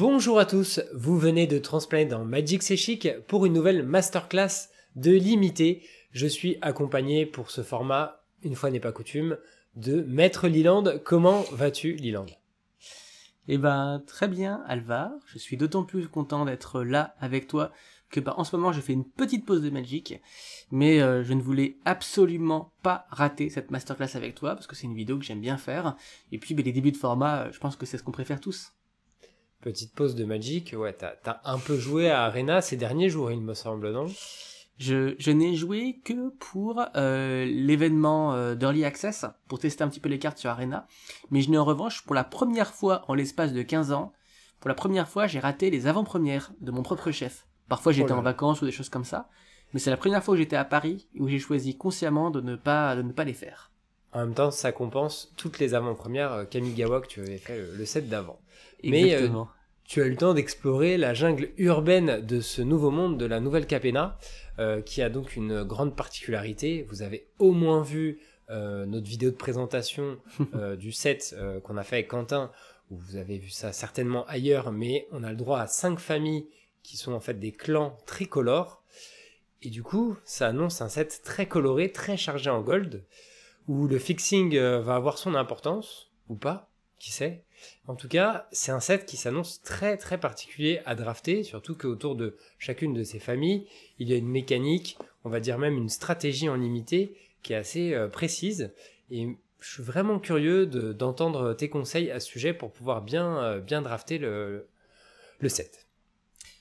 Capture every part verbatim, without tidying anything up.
Bonjour à tous, vous venez de transplaner dans Magic C'est Chic pour une nouvelle masterclass de l'imité. Je suis accompagné pour ce format, une fois n'est pas coutume, de Maître Leland. Comment vas-tu, Leland? Eh ben très bien, Alvar. Je suis d'autant plus content d'être là avec toi que bah, en ce moment je fais une petite pause de Magic, mais euh, je ne voulais absolument pas rater cette masterclass avec toi parce que c'est une vidéo que j'aime bien faire. Et puis bah, les débuts de format, je pense que c'est ce qu'on préfère tous. Petite pause de Magic, ouais, t'as t'as un peu joué à Arena ces derniers jours, il me semble, non? Je, je n'ai joué que pour euh, l'événement euh, d'Early Access, pour tester un petit peu les cartes sur Arena, mais je n'ai en revanche, pour la première fois en l'espace de quinze ans, pour la première fois, j'ai raté les avant-premières de mon propre chef. Parfois j'étais oh en vacances ou des choses comme ça, mais c'est la première fois que j'étais à Paris, où j'ai choisi consciemment de ne pas, de ne pas les faire. En même temps, ça compense toutes les avant-premières euh, Kamigawa que tu avais fait le, le set d'avant. Mais euh, tu as eu le temps d'explorer la jungle urbaine de ce nouveau monde, de la nouvelle Capenna, euh, qui a donc une grande particularité. Vous avez au moins vu euh, notre vidéo de présentation euh, du set euh, qu'on a fait avec Quentin, où vous avez vu ça certainement ailleurs, mais on a le droit à cinq familles qui sont en fait des clans tricolores. Et du coup, ça annonce un set très coloré, très chargé en gold, où le fixing euh, va avoir son importance, ou pas, qui sait. En tout cas, c'est un set qui s'annonce très très particulier à drafter, surtout qu'autour de chacune de ces familles, il y a une mécanique, on va dire même une stratégie en limité, qui est assez euh, précise. Et je suis vraiment curieux de, d'entendre tes conseils à ce sujet pour pouvoir bien, euh, bien drafter le, le set.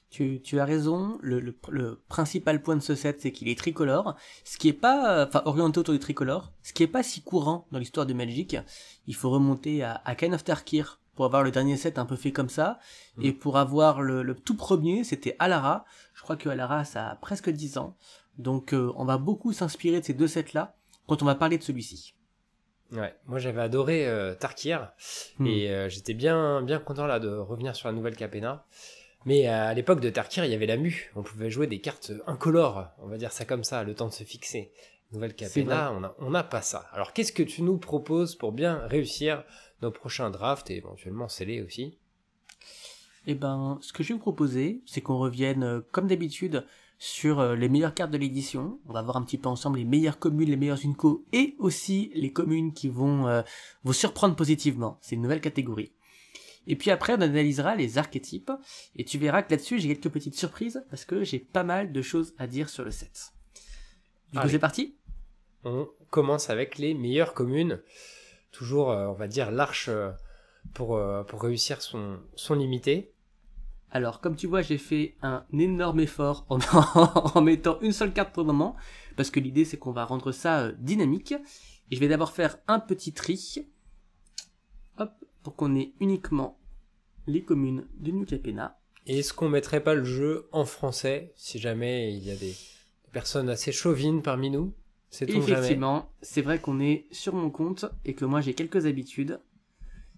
Tu, tu as raison, le, le, le principal point de ce set, c'est qu'il est tricolore, ce qui est pas, enfin orienté autour du tricolore, ce qui est pas si courant dans l'histoire de Magic. Il faut remonter à, à Khan of Tarkir pour avoir le dernier set un peu fait comme ça, mmh. et pour avoir le, le tout premier, c'était Alara. Je crois que Alara, ça a presque dix ans, donc euh, on va beaucoup s'inspirer de ces deux sets-là quand on va parler de celui-ci. Ouais, moi j'avais adoré euh, Tarkir, mmh. et euh, j'étais bien, bien content là de revenir sur la nouvelle Capenna. Mais à l'époque de Tarkir, il y avait la mue. On pouvait jouer des cartes incolores, on va dire ça comme ça, le temps de se fixer. Nouvelle Capenna, on a, on n'a pas ça. Alors qu'est-ce que tu nous proposes pour bien réussir nos prochains drafts et éventuellement sceller aussi? Eh ben, ce que je vais vous proposer, c'est qu'on revienne, comme d'habitude, sur les meilleures cartes de l'édition. On va voir un petit peu ensemble les meilleures communes, les meilleures uncos, et aussi les communes qui vont euh, vous surprendre positivement. C'est une nouvelle catégorie. Et puis après, on analysera les archétypes, et tu verras que là-dessus, j'ai quelques petites surprises, parce que j'ai pas mal de choses à dire sur le set. Du Allez. coup, c'est parti. On commence avec les meilleures communes. Toujours, on va dire, l'arche pour, pour réussir son, son limité. Alors, comme tu vois, j'ai fait un énorme effort en, en mettant une seule carte pour le moment, parce que l'idée, c'est qu'on va rendre ça dynamique. Et je vais d'abord faire un petit tri. Hop, pour qu'on ait uniquement les communes de Nukapena. Et est-ce qu'on mettrait pas le jeu en français, si jamais il y a des personnes assez chauvines parmi nous? Effectivement, c'est vrai qu'on est sur mon compte et que moi j'ai quelques habitudes.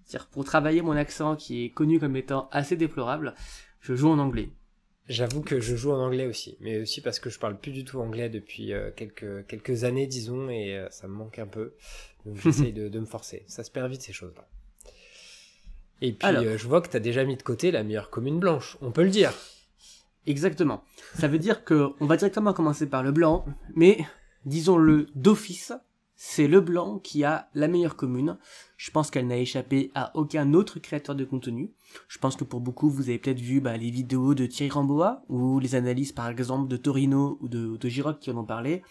C'est-à-dire pour travailler mon accent qui est connu comme étant assez déplorable, je joue en anglais. J'avoue que je joue en anglais aussi, mais aussi parce que je parle plus du tout anglais depuis quelques, quelques années, disons, et ça me manque un peu. Donc j'essaye de, de me forcer. Ça se perd vite ces choses-là. Et puis, Alors, euh, je vois que tu as déjà mis de côté la meilleure commune blanche, on peut le dire. Exactement. Ça veut dire qu'on va directement commencer par le blanc, mais disons-le d'office, c'est le blanc qui a la meilleure commune. Je pense qu'elle n'a échappé à aucun autre créateur de contenu. Je pense que pour beaucoup, vous avez peut-être vu bah, les vidéos de Thierry Rambois, ou les analyses par exemple de Torino ou de, de Giroc qui en ont parlé.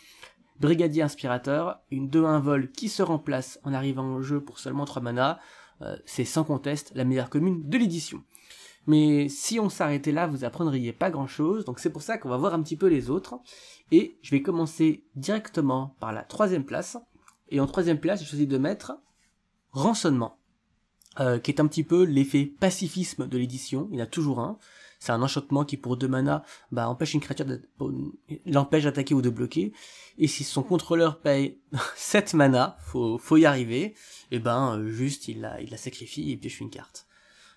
Brigadier inspirateur, une deux un vol qui se remplace en arrivant au jeu pour seulement trois manas. C'est sans conteste la meilleure commune de l'édition. Mais si on s'arrêtait là, vous apprendriez pas grand-chose, donc c'est pour ça qu'on va voir un petit peu les autres. Et je vais commencer directement par la troisième place. Et en troisième place, j'ai choisi de mettre rançonnement, euh, qui est un petit peu l'effet pacifisme de l'édition. Il y en a toujours un. C'est un enchantement qui, pour deux manas, bah, empêche une créature l'empêche d'attaquer ou de bloquer. Et si son contrôleur paye sept manas, faut, faut y arriver, et ben, euh, juste, il la, il la sacrifie et pioche une carte.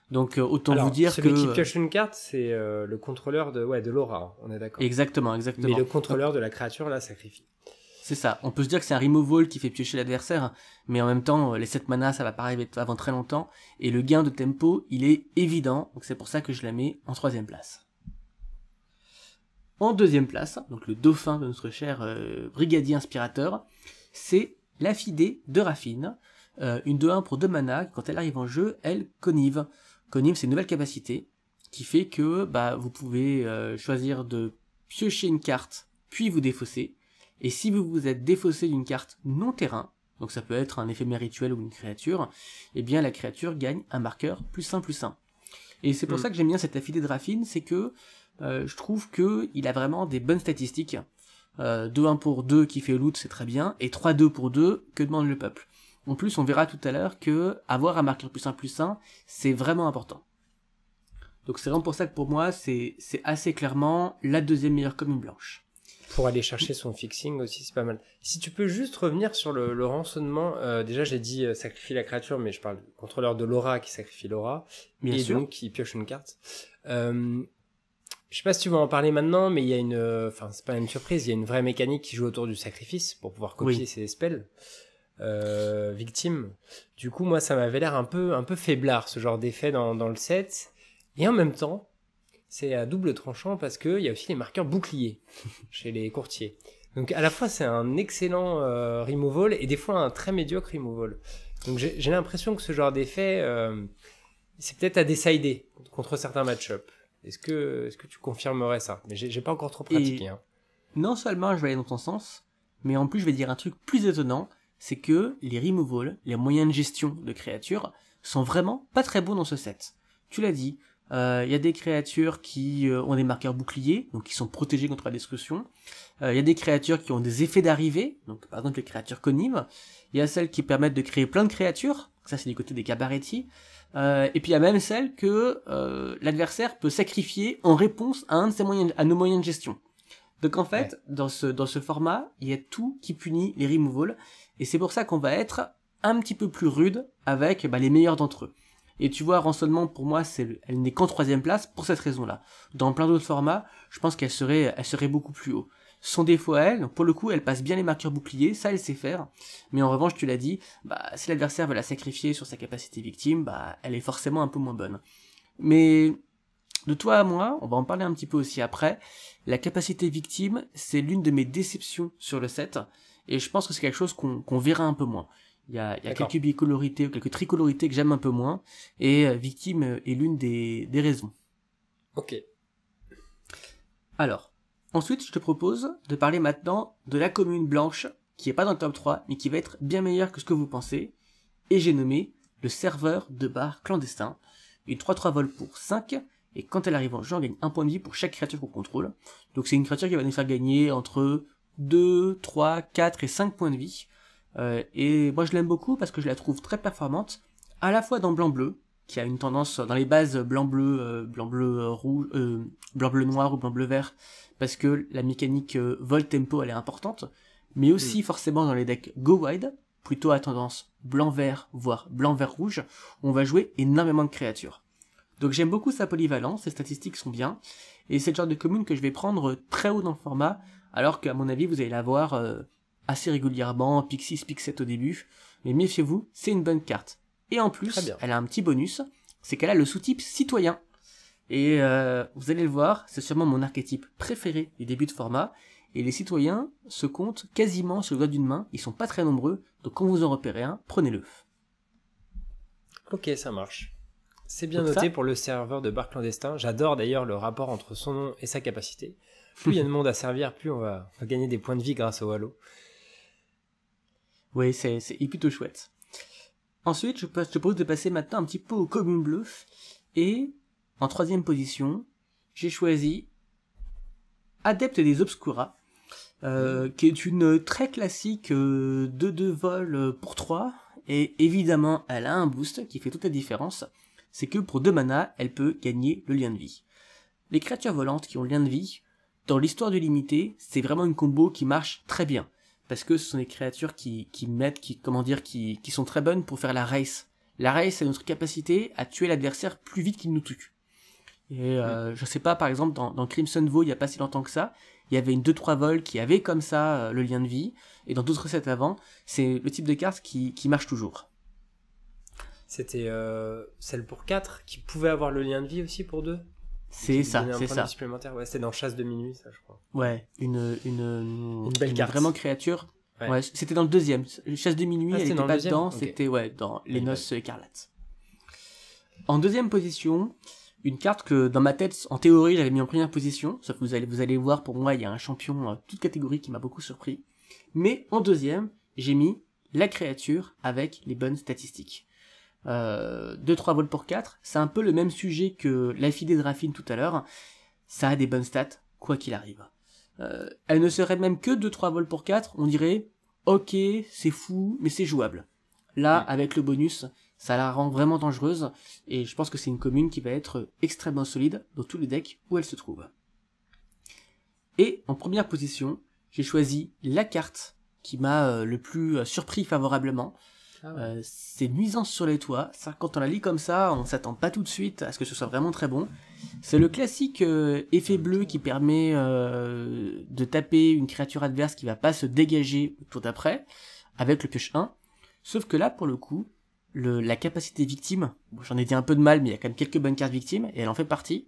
Donc, euh, autant Alors, vous dire celui que... celui qui pioche une carte, c'est euh, le contrôleur de, ouais, de l'aura, on est d'accord. Exactement, exactement. Mais le contrôleur de la créature la sacrifie. C'est ça, on peut se dire que c'est un removal qui fait piocher l'adversaire, mais en même temps, les sept manas, ça va pas arriver avant très longtemps, et le gain de tempo, il est évident, donc c'est pour ça que je la mets en troisième place. En deuxième place, donc le dauphin de notre cher euh, brigadier inspirateur, c'est l'affidée de Raffine, euh, une deux un pour deux manas, quand elle arrive en jeu, elle connive. Connive, c'est une nouvelle capacité, qui fait que bah, vous pouvez euh, choisir de piocher une carte, puis vous défausser. Et si vous vous êtes défaussé d'une carte non-terrain, donc ça peut être un éphémère rituel ou une créature, eh bien la créature gagne un marqueur plus un plus un. Et c'est pour mmh. ça que j'aime bien cette affidée de Raffine, c'est que euh, je trouve qu'il a vraiment des bonnes statistiques. Euh, deux un pour deux qui fait loot, c'est très bien, et trois deux pour deux, que demande le peuple. En plus, on verra tout à l'heure que avoir un marqueur plus un plus un, c'est vraiment important. Donc c'est vraiment pour ça que pour moi, c'est assez clairement la deuxième meilleure commune blanche. Pour aller chercher son fixing aussi, c'est pas mal. Si tu peux juste revenir sur le, le rançonnement, euh, déjà j'ai dit euh, sacrifie la créature, mais je parle du contrôleur de l'aura qui sacrifie l'aura, et sûr. donc qui pioche une carte. Euh, je sais pas si tu vas en parler maintenant, mais il y a une... Enfin, euh, c'est pas une surprise, il y a une vraie mécanique qui joue autour du sacrifice pour pouvoir copier oui. ses spells. Euh, victime. Du coup, moi, ça m'avait l'air un peu, un peu faiblard, ce genre d'effet dans, dans le set. Et en même temps, c'est à double tranchant parce qu'il y a aussi les marqueurs boucliers chez les courtiers. Donc à la fois c'est un excellent euh, removal et des fois un très médiocre removal. Donc j'ai l'impression que ce genre d'effet, euh, c'est peut-être à décider contre certains match-up. Est-ce que, est-ce que tu confirmerais ça? Mais j'ai pas encore trop pratiqué. Et hein. Non seulement je vais aller dans ton sens, mais en plus je vais dire un truc plus étonnant, c'est que les removals, les moyens de gestion de créatures, sont vraiment pas très bons dans ce set. Tu l'as dit. Il euh, y a des créatures qui euh, ont des marqueurs boucliers, donc qui sont protégées contre la destruction. Il euh, y a des créatures qui ont des effets d'arrivée, donc par exemple les créatures connives. Il y a celles qui permettent de créer plein de créatures, ça c'est du côté des cabarettis. Euh, et puis il y a même celles que euh, l'adversaire peut sacrifier en réponse à un de ses moyens, à nos moyens de gestion. Donc en fait, ouais. dans ce dans ce format, il y a tout qui punit les removals, et c'est pour ça qu'on va être un petit peu plus rude avec bah, les meilleurs d'entre eux. Et tu vois, rançonnement, pour moi, c'est, elle n'est qu'en troisième place pour cette raison-là. Dans plein d'autres formats, je pense qu'elle serait, elle serait beaucoup plus haut. Son défaut à elle, pour le coup, elle passe bien les marqueurs boucliers, ça elle sait faire. Mais en revanche, tu l'as dit, bah, si l'adversaire veut la sacrifier sur sa capacité victime, bah, elle est forcément un peu moins bonne. Mais de toi à moi, on va en parler un petit peu aussi après, la capacité victime, c'est l'une de mes déceptions sur le set. Et je pense que c'est quelque chose qu'on, qu'on verra un peu moins. Il y a, il y a quelques bicolorités, quelques tricolorités que j'aime un peu moins, et euh, victime est l'une des, des raisons. Ok. Alors, ensuite, je te propose de parler maintenant de la commune blanche, qui n'est pas dans le top trois, mais qui va être bien meilleure que ce que vous pensez, et j'ai nommé le serveur de bar clandestin, une trois trois vol pour cinq, et quand elle arrive en jeu, on gagne un point de vie pour chaque créature qu'on contrôle. Donc c'est une créature qui va nous faire gagner entre deux, trois, quatre et cinq points de vie. Euh, et moi je l'aime beaucoup parce que je la trouve très performante, à la fois dans blanc-bleu, qui a une tendance dans les bases blanc-bleu, euh, blanc-bleu euh, rouge, euh, blanc-bleu noir ou blanc-bleu vert, parce que la mécanique euh, vol-tempo elle est importante, mais aussi mmh. forcément dans les decks go-wide, plutôt à tendance blanc-vert, voire blanc-vert-rouge, où on va jouer énormément de créatures. Donc j'aime beaucoup sa polyvalence, ses statistiques sont bien, et c'est le genre de commune que je vais prendre très haut dans le format, alors qu'à mon avis vous allez la voir... Euh, assez régulièrement, pick six, pick sept au début, mais méfiez-vous, c'est une bonne carte. Et en plus, elle a un petit bonus, c'est qu'elle a le sous-type citoyen. Et euh, vous allez le voir, c'est sûrement mon archétype préféré du début de format, et les citoyens se comptent quasiment sur le doigt d'une main, ils sont pas très nombreux, donc quand vous en repérez un, prenez-le. Ok, ça marche. C'est bien donc noté ça... pour le serveur de bar clandestin, j'adore d'ailleurs le rapport entre son nom et sa capacité. Plus il y a de monde à servir, plus on va, on va gagner des points de vie grâce au halo. Oui, c'est plutôt chouette. Ensuite, je te propose de passer maintenant un petit peu aux communes bleues. Et en troisième position, j'ai choisi Adepte des Obscura, euh, qui est une très classique euh, deux deux vol pour trois. Et évidemment, elle a un boost qui fait toute la différence. C'est que pour deux mana, elle peut gagner le lien de vie. Les créatures volantes qui ont le lien de vie, dans l'histoire du limité, c'est vraiment une combo qui marche très bien. Parce que ce sont des créatures qui, qui mettent, qui, comment dire, qui, qui sont très bonnes pour faire la race. La race, c'est notre capacité à tuer l'adversaire plus vite qu'il nous tue. Et euh, je sais pas, par exemple, dans, dans Crimson Vow, il n'y a pas si longtemps que ça, il y avait une deux trois vols qui avait comme ça euh, le lien de vie, et dans d'autres recettes avant, c'est le type de carte qui, qui marche toujours. C'était euh, celle pour quatre qui pouvait avoir le lien de vie aussi pour deux. C'est ça, c'est ça. Supplémentaire. Ouais, c'est dans Chasse de Minuit, ça, je crois. Ouais, une, une, une, une belle une carte. Vraiment créature. Ouais. Ouais, c'était dans le deuxième. Chasse de Minuit, ah, elle n'était pas dedans, okay. C'était ouais, dans Les Noces Écarlates. En deuxième position, une carte que dans ma tête, en théorie, j'avais mis en première position. Sauf que vous allez, vous allez voir, pour moi, il y a un champion euh, toute catégorie qui m'a beaucoup surpris. Mais en deuxième, j'ai mis la créature avec les bonnes statistiques. Euh, deux trois vols pour quatre, c'est un peu le même sujet que l'Affidée de Raffine tout à l'heure, ça a des bonnes stats, quoi qu'il arrive. Euh, elle ne serait même que deux trois vols pour quatre, on dirait, ok, c'est fou, mais c'est jouable. Là, avec le bonus, ça la rend vraiment dangereuse, et je pense que c'est une commune qui va être extrêmement solide dans tous les decks où elle se trouve. Et en première position, j'ai choisi la carte qui m'a euh, le plus euh, surpris favorablement. Ah ouais. euh, c'est nuisance sur les toits. Ça, quand on la lit comme ça, on s'attend pas tout de suite à ce que ce soit vraiment très bon. C'est le classique euh, effet bleu qui permet euh, de taper une créature adverse qui va pas se dégager au tour d'après, avec le pioche un. Sauf que là, pour le coup, le, la capacité victime, bon, j'en ai dit un peu de mal, mais il y a quand même quelques bonnes cartes victimes, et elle en fait partie,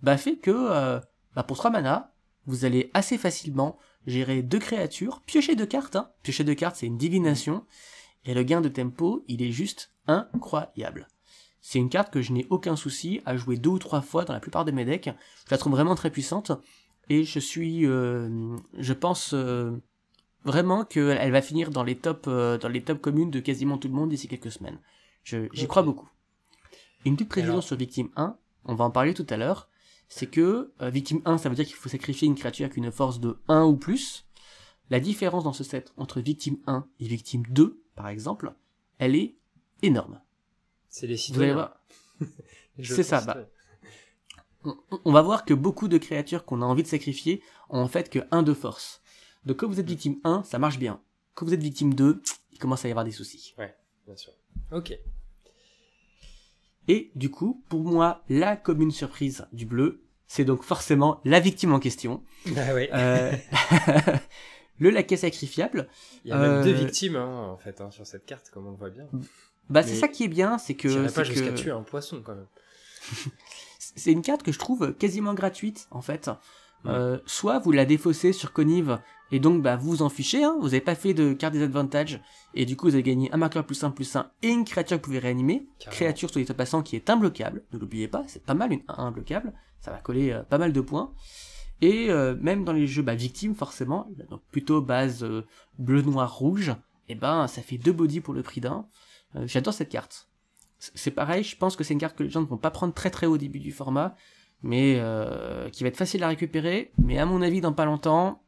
bah fait que euh, bah, pour trois manas, vous allez assez facilement gérer deux créatures, piocher deux cartes. Hein. Piocher deux cartes, c'est une divination. Et le gain de tempo, il est juste incroyable. C'est une carte que je n'ai aucun souci à jouer deux ou trois fois dans la plupart de mes decks. Je la trouve vraiment très puissante. Et je suis... Euh, je pense euh, vraiment qu'elle va finir dans les tops euh, dans les top communes de quasiment tout le monde d'ici quelques semaines. J'y okay. crois beaucoup. Une petite précision alors... sur Victime un, on va en parler tout à l'heure. C'est que euh, Victime un, ça veut dire qu'il faut sacrifier une créature avec une force de un ou plus. La différence dans ce set entre Victime un et Victime deux, par exemple, elle est énorme. C'est les citoyens. C'est ça. Bah. On, on va voir que beaucoup de créatures qu'on a envie de sacrifier ont en fait que un de force. Donc quand vous êtes Victime un, ça marche bien. Quand vous êtes Victime deux, il commence à y avoir des soucis. Ouais, bien sûr. Ok. Et du coup, pour moi, la commune surprise du bleu, c'est donc forcément la victime en question. Bah oui. Euh... Le laquais sacrifiable. Il y a euh... même deux victimes hein, en fait hein, sur cette carte, comme on le voit bien. Bah c'est ça qui est bien, c'est que. J'irais pas jusqu'à que... tuer un poisson quand même. C'est une carte que je trouve quasiment gratuite en fait. Ouais. Euh, soit vous la défaussez sur connive et donc bah vous vous en fichez, hein, vous n'avez pas fait de carte disadvantage et du coup vous avez gagné un marqueur plus un plus un et une créature que vous pouvez réanimer. Carrément. Créature sur les toits passants qui est imbloquable, ne l'oubliez pas, c'est pas mal une un imbloquable, ça va coller euh, pas mal de points. Et euh, même dans les jeux bah, victimes, forcément, donc plutôt base euh, bleu, noir, rouge, et ben ça fait deux body pour le prix d'un. Euh, J'adore cette carte. C'est pareil, je pense que c'est une carte que les gens ne vont pas prendre très très haut au début du format, mais euh, qui va être facile à récupérer, mais à mon avis, dans pas longtemps,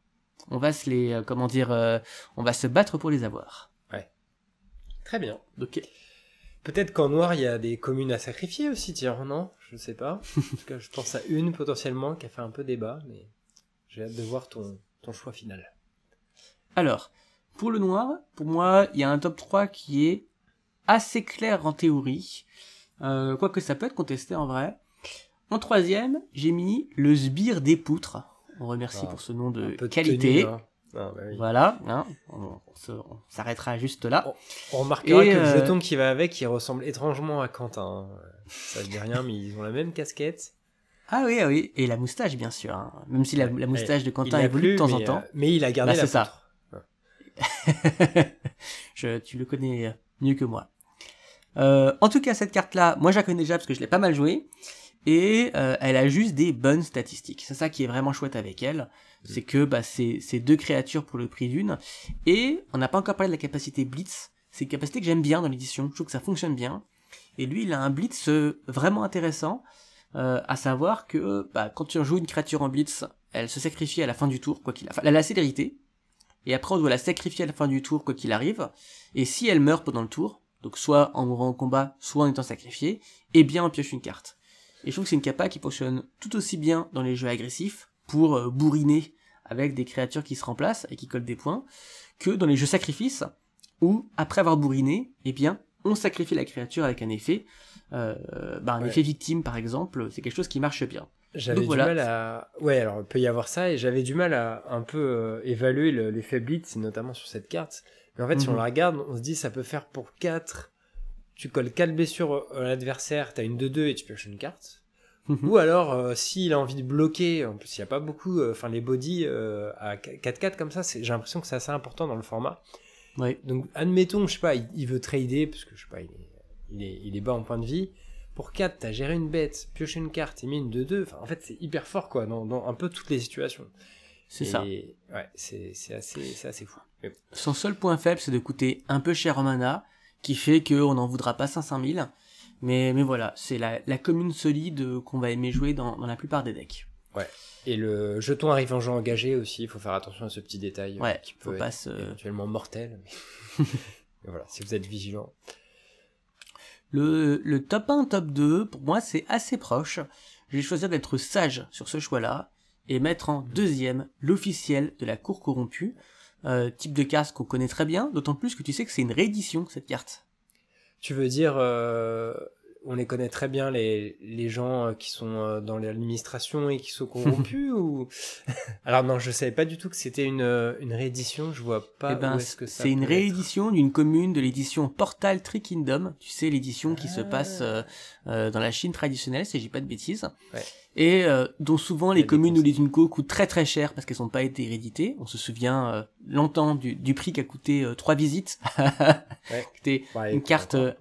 on va se les, euh, comment dire, euh, on va se battre pour les avoir. Ouais. Très bien. Ok. Peut-être qu'en noir, il y a des communes à sacrifier aussi, tiens, non? Je ne sais pas. En tout cas, je pense à une potentiellement qui a fait un peu débat, mais j'ai hâte de voir ton, ton choix final. Alors, pour le noir, pour moi, il y a un top trois qui est assez clair en théorie, euh, quoique ça peut être contesté en vrai. En troisième, j'ai mis le sbire des poutres. On remercie ah, pour ce nom de qualité. Tenue, hein. Ah, bah oui. Voilà, hein, on, on s'arrêtera juste là. On, on remarquera et que euh... le jeton qui va avec, il ressemble étrangement à Quentin. Hein. Ça ne dit rien, mais ils ont la même casquette. Ah oui, ah oui, et la moustache, bien sûr. Hein. Même si la, la moustache de Quentin évolue plus, de temps mais, en temps. Euh, mais il a gardé là, la poutre. Ouais. je, tu le connais mieux que moi. Euh, en tout cas, cette carte-là, moi je la connais déjà parce que je l'ai pas mal jouée. Et euh, elle a juste des bonnes statistiques. C'est ça qui est vraiment chouette avec elle. Mmh. C'est que bah, c'est deux créatures pour le prix d'une. Et on n'a pas encore parlé de la capacité Blitz. C'est une capacité que j'aime bien dans l'édition. Je trouve que ça fonctionne bien. Et lui, il a un Blitz vraiment intéressant. Euh, à savoir que bah, quand tu joues une créature en Blitz, elle se sacrifie à la fin du tour, quoi qu'il arrive. Elle a la célérité. Et après, on doit la sacrifier à la fin du tour, quoi qu'il arrive. Et si elle meurt pendant le tour, donc soit en mourant au combat, soit en étant sacrifiée, eh bien on pioche une carte. Et je trouve que c'est une capa qui fonctionne tout aussi bien dans les jeux agressifs, pour euh, bourriner avec des créatures qui se remplacent et qui collent des points, que dans les jeux sacrifices, où après avoir bourriné, eh bien, on sacrifie la créature avec un effet, euh, bah, un ouais. effet victime par exemple, c'est quelque chose qui marche bien. J'avais du voilà. mal à... Ouais, alors il peut y avoir ça, et j'avais du mal à un peu euh, évaluer le, les faiblesses, notamment sur cette carte. Mais en fait, mm-hmm. si on la regarde, on se dit ça peut faire pour quatre. Tu colles quatre blessures à l'adversaire, t'as une deux deux et tu pioches une carte. Mm-hmm. Ou alors, euh, s'il a envie de bloquer, en plus il n'y a pas beaucoup, enfin euh, les bodies euh, à quatre quatre comme ça, j'ai l'impression que c'est assez important dans le format. Oui. Donc admettons, je sais pas, il, il veut trader, parce que je sais pas, il est, il est, il est bas en point de vie. Pour quatre, t'as géré une bête, pioché une carte et mis une deux deux. Enfin, en fait, c'est hyper fort, quoi, dans, dans un peu toutes les situations. C'est ça. Ouais, c'est assez, assez fou. Yep. Son seul point faible, c'est de coûter un peu cher en mana, qui fait qu'on n'en voudra pas cinq cent mille. Mais, mais voilà, c'est la, la commune solide qu'on va aimer jouer dans, dans la plupart des decks. Ouais. Et le jeton arrive en jeu engagé aussi, il faut faire attention à ce petit détail. Ouais, qui peut être se... éventuellement mortel. Mais... voilà, si vous êtes vigilant. Le, le top un, top deux, pour moi, c'est assez proche. Je vais choisir d'être sage sur ce choix-là et mettre en deuxième l'officiel de la cour corrompue, euh, type de carte qu'on connaît très bien, d'autant plus que tu sais que c'est une réédition, cette carte. Tu veux dire, euh, on les connaît très bien, les, les gens qui sont dans l'administration et qui sont corrompus ou... Alors non, je ne savais pas du tout que c'était une, une réédition, je ne vois pas eh ben, où est-ce que ça c'est une réédition d'une commune de l'édition Portal Tree Kingdom, tu sais, l'édition ah. qui se passe euh, euh, dans la Chine traditionnelle, si je dis pas de bêtises, ouais. et euh, dont souvent les communes ou les Unco coûtent très très cher parce qu'elles n'ont pas été rééditées. On se souvient euh, longtemps du, du prix qu'a coûté euh, trois visites, ouais. c'était ouais, une carte... Euh,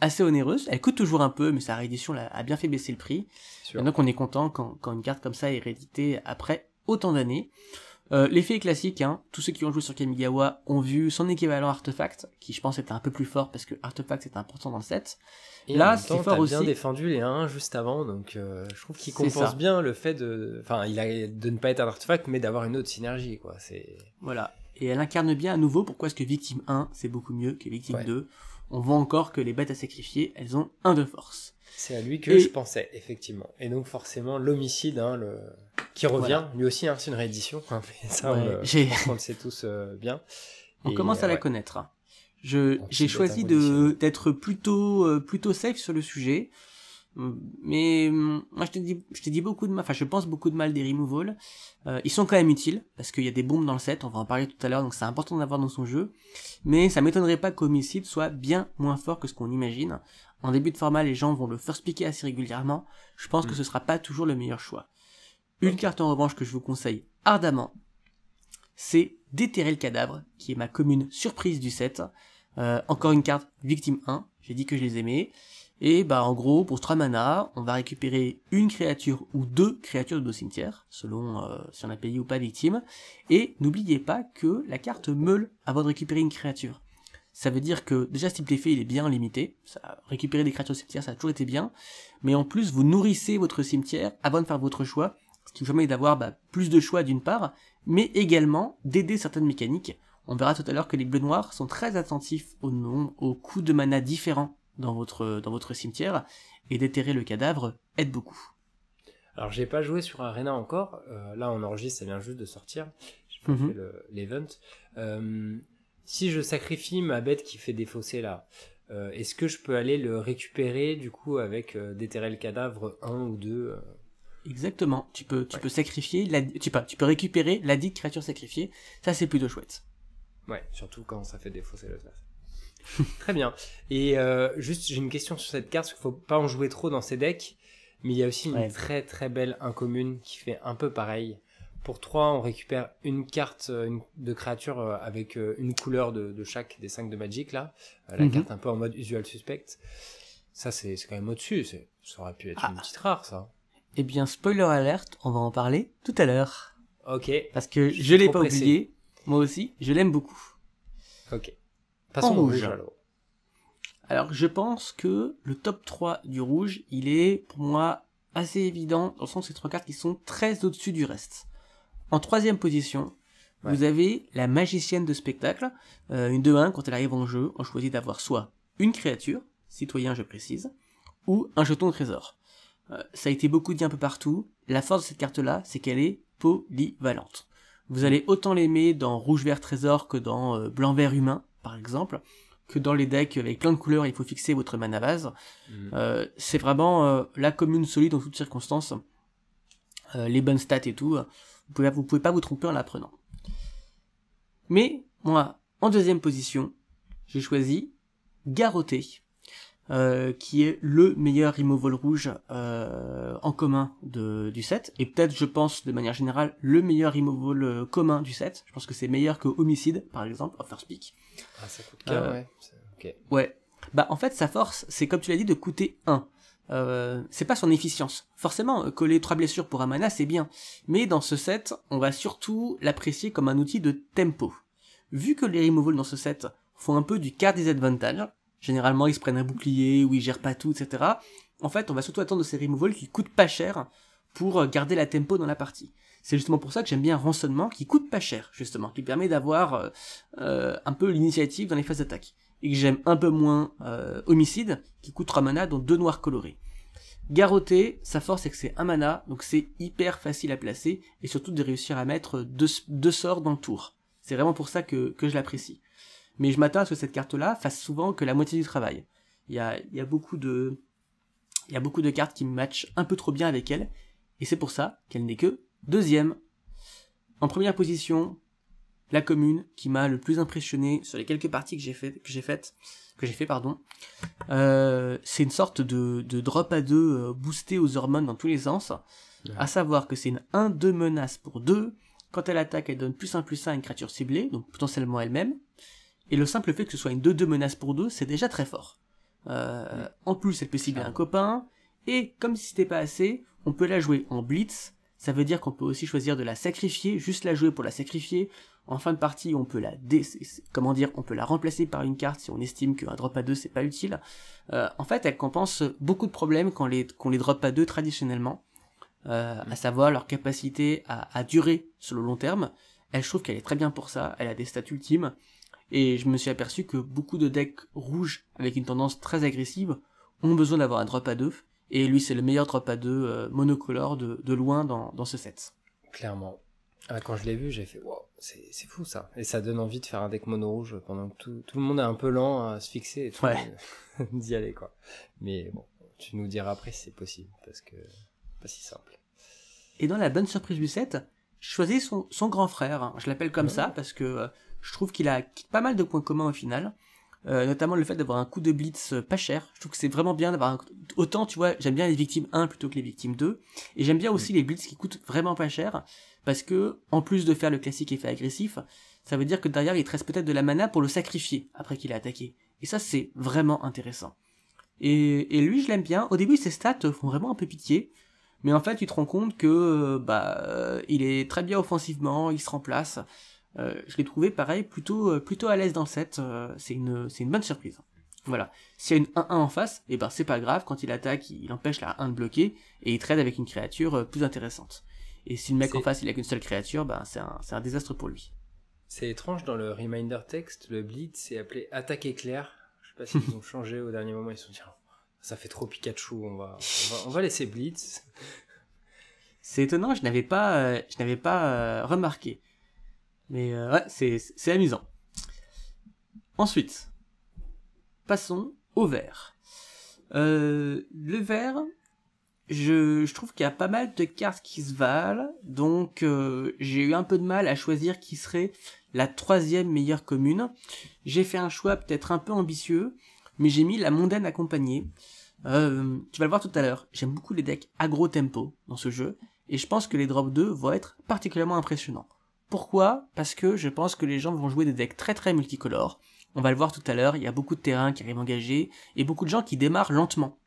assez onéreuse, elle coûte toujours un peu, mais sa réédition là, a bien fait baisser le prix. Et donc on est content quand, quand une carte comme ça est rééditée après autant d'années. Euh, L'effet est classique, hein. Tous ceux qui ont joué sur Kamigawa ont vu son équivalent Artefact, qui je pense était un peu plus fort parce que Artefact c'est important dans le set. Et là, c'est fort aussi. Il a bien défendu les un juste avant, donc euh, je trouve qu'il compense bien le fait de, enfin, il a de ne pas être un Artefact, mais d'avoir une autre synergie, quoi. C'est voilà. Et elle incarne bien à nouveau pourquoi est-ce que Victime un c'est beaucoup mieux que Victime ouais. deux. On voit encore que les bêtes à sacrifier, elles ont un de force. C'est à lui que et... je pensais, effectivement. Et donc forcément, l'homicide, hein, le... qui revient, voilà. lui aussi, hein, c'est une réédition. Hein, ça, ouais, on, on le sait tous euh, bien. On et, commence à euh, la ouais. connaître. J'ai choisi d'être plutôt, euh, plutôt safe sur le sujet. Mais moi, je t'ai dit, je dit beaucoup de mal, enfin, je pense beaucoup de mal des removals. Euh, ils sont quand même utiles, parce qu'il y a des bombes dans le set, on va en parler tout à l'heure, donc c'est important d'en avoir dans son jeu. Mais ça m'étonnerait pas qu'Homicide soit bien moins fort que ce qu'on imagine. En début de format, les gens vont le first picker assez régulièrement. Je pense mmh. que ce sera pas toujours le meilleur choix. Une carte en revanche que je vous conseille ardemment, c'est Déterrer le cadavre, qui est ma commune surprise du set. Euh, encore une carte Victime un, j'ai dit que je les aimais. Et bah en gros, pour trois manas, on va récupérer une créature ou deux créatures de nos cimetières, selon euh, si on a payé ou pas victime. Et n'oubliez pas que la carte meule avant de récupérer une créature. Ça veut dire que déjà ce type d'effet il est bien limité, ça, récupérer des créatures de cimetière ça a toujours été bien, mais en plus vous nourrissez votre cimetière avant de faire votre choix, ce qui vous permet d'avoir bah, plus de choix d'une part, mais également d'aider certaines mécaniques. On verra tout à l'heure que les bleus noirs sont très attentifs au nombre, aux coûts de mana différents dans votre, dans votre cimetière, et déterrer le cadavre aide beaucoup. Alors j'ai pas joué sur Arena encore, euh, là on enregistre, ça vient juste de sortir, j'ai pas mm-hmm. fait l'event. Euh, si je sacrifie ma bête qui fait défausser là, euh, est-ce que je peux aller le récupérer du coup avec euh, déterrer le cadavre un ou deux euh... Exactement, tu peux, tu ouais. peux sacrifier, la, tu, pas, tu peux récupérer la dite créature sacrifiée, ça c'est plutôt chouette. Ouais, surtout quand ça fait défausser le face. Très bien. Et euh, juste, j'ai une question sur cette carte, parce qu'il faut pas en jouer trop dans ces decks, mais il y a aussi une ouais. très très belle incommune qui fait un peu pareil. Pour trois, on récupère une carte une, de créature avec une couleur de, de chaque des cinq de Magic, là. La mm-hmm. carte un peu en mode Usual Suspect. Ça, c'est quand même au-dessus. Ça aurait pu être ah. une petite rare, ça. Eh bien, spoiler alerte, on va en parler tout à l'heure. Ok. Parce que je, je l'ai pas pressé. oublié. Moi aussi, je l'aime beaucoup. Ok. En rouge. rouge. Alors je pense que le top trois du rouge, il est pour moi assez évident, dans le sens que ces trois cartes qui sont très au-dessus du reste. En troisième position, ouais. vous avez la magicienne de spectacle, euh, une deux un, quand elle arrive en jeu, on choisit d'avoir soit une créature, citoyen je précise, ou un jeton de trésor. Euh, ça a été beaucoup dit un peu partout, la force de cette carte-là, c'est qu'elle est polyvalente. Vous allez autant l'aimer dans rouge-vert trésor que dans euh, blanc-vert humain, par exemple, que dans les decks avec plein de couleurs, il faut fixer votre mana base. Mmh. Euh, c'est vraiment euh, la commune solide en toutes circonstances. euh, les bonnes stats et tout, vous pouvez, vous pouvez pas vous tromper en l'apprenant. Mais moi, en deuxième position, j'ai choisi Garrotté, euh, qui est le meilleur removal rouge euh, en commun de, du set, et peut-être, je pense, de manière générale, le meilleur removal euh, commun du set. Je pense que c'est meilleur que Homicide, par exemple, of First Pick. Ah, ça coûte euh, quatre, ouais. Okay. Ouais. Bah, en fait, sa force, c'est, comme tu l'as dit, de coûter un. Euh, c'est pas son efficience. Forcément, coller trois blessures pour un mana, c'est bien. Mais dans ce set, on va surtout l'apprécier comme un outil de tempo. Vu que les removals dans ce set font un peu du card disadvantage, généralement ils se prennent un bouclier, ou ils gèrent pas tout, et cetera. En fait, on va surtout attendre de ces removals qui coûtent pas cher pour garder la tempo dans la partie. C'est justement pour ça que j'aime bien rançonnement qui coûte pas cher, justement, qui permet d'avoir euh, un peu l'initiative dans les phases d'attaque. Et que j'aime un peu moins euh, Homicide, qui coûte trois mana, dont deux noirs colorés. Garrotté, sa force c'est que c'est un mana, donc c'est hyper facile à placer, et surtout de réussir à mettre deux, deux sorts dans le tour. C'est vraiment pour ça que, que je l'apprécie. Mais je m'attends à ce que cette carte-là fasse souvent que la moitié du travail. Il y a, il y a beaucoup de, il y a beaucoup de cartes qui matchent un peu trop bien avec elle, et c'est pour ça qu'elle n'est que deuxième. En première position, la commune qui m'a le plus impressionné sur les quelques parties que j'ai fait, que j'ai faites, que j'ai fait, pardon. Euh, c'est une sorte de, de drop à deux boosté aux hormones dans tous les sens. Ouais. À savoir que c'est une un deux menace pour deux. Quand elle attaque, elle donne plus un plus un à une créature ciblée, donc potentiellement elle-même. Et le simple fait que ce soit une deux deux menace pour deux, c'est déjà très fort. Euh, ouais. En plus, elle peut cibler un copain. Et comme si c'était pas assez, on peut la jouer en blitz. Ça veut dire qu'on peut aussi choisir de la sacrifier, juste la jouer pour la sacrifier. En fin de partie, on peut la dé... comment dire, on peut la remplacer par une carte si on estime qu'un drop à deux c'est pas utile. Euh, en fait, elle compense beaucoup de problèmes quand les, qu'on les drop à deux traditionnellement, euh, à savoir leur capacité à, à durer sur le long terme. Elle, je trouve qu'elle est très bien pour ça, elle a des stats ultimes, et je me suis aperçu que beaucoup de decks rouges avec une tendance très agressive ont besoin d'avoir un drop à deux, et lui c'est le meilleur drop à deux euh, monocolore de, de loin dans, dans ce set. Clairement. Ah, quand je l'ai vu, j'ai fait wow, c'est fou ça. Et ça donne envie de faire un deck mono rouge pendant que tout, tout le monde est un peu lent à se fixer et tout, ouais. D'y aller quoi. Mais bon, tu nous diras après si c'est possible, parce que pas si simple. Et dans la bonne surprise du set, je choisis son, son grand frère, hein. Je l'appelle comme ouais. ça parce que euh, je trouve qu'il a pas mal de points communs au final. Euh, notamment le fait d'avoir un coup de blitz pas cher. Je trouve que c'est vraiment bien d'avoir un... autant tu vois, j'aime bien les victimes un plutôt que les victimes deux, et j'aime bien aussi oui. les blitz qui coûtent vraiment pas cher, parce que en plus de faire le classique effet agressif, ça veut dire que derrière il te reste peut-être de la mana pour le sacrifier après qu'il a attaqué, et ça c'est vraiment intéressant. Et, et lui je l'aime bien. Au début ses stats font vraiment un peu pitié, mais en fait tu te rends compte que bah il est très bien offensivement, il se remplace. Euh, je l'ai trouvé pareil, plutôt, euh, plutôt à l'aise dans le set, euh, c'est une, une bonne surprise. Voilà, s'il y a une un un en face, et ben c'est pas grave, quand il attaque, il empêche la un de bloquer, et il trade avec une créature euh, plus intéressante. Et si le mec en face il a qu'une seule créature, ben c'est un, un desastre pour lui. C'est étrange, dans le reminder text, le blitz est appelé attaque éclair, je sais pas s'ils ont changé au dernier moment, ils se sont dit oh, ça fait trop Pikachu, on va, on va, on va laisser blitz. C'est étonnant, je n'avais pas, euh, je n'avais pas euh, remarqué. Mais euh, ouais, c'est amusant. Ensuite, passons au vert. Euh, le vert, je, je trouve qu'il y a pas mal de cartes qui se valent, donc euh, j'ai eu un peu de mal à choisir qui serait la troisième meilleure commune. J'ai fait un choix peut-être un peu ambitieux, mais j'ai mis la mondaine accompagnée. Euh, tu vas le voir tout à l'heure, j'aime beaucoup les decks aggro tempo dans ce jeu, et je pense que les drop deux vont être particulièrement impressionnants. Pourquoi ? Parce que je pense que les gens vont jouer des decks très très multicolores. On va le voir tout à l'heure, il y a beaucoup de terrains qui arrivent engagés, et beaucoup de gens qui démarrent lentement.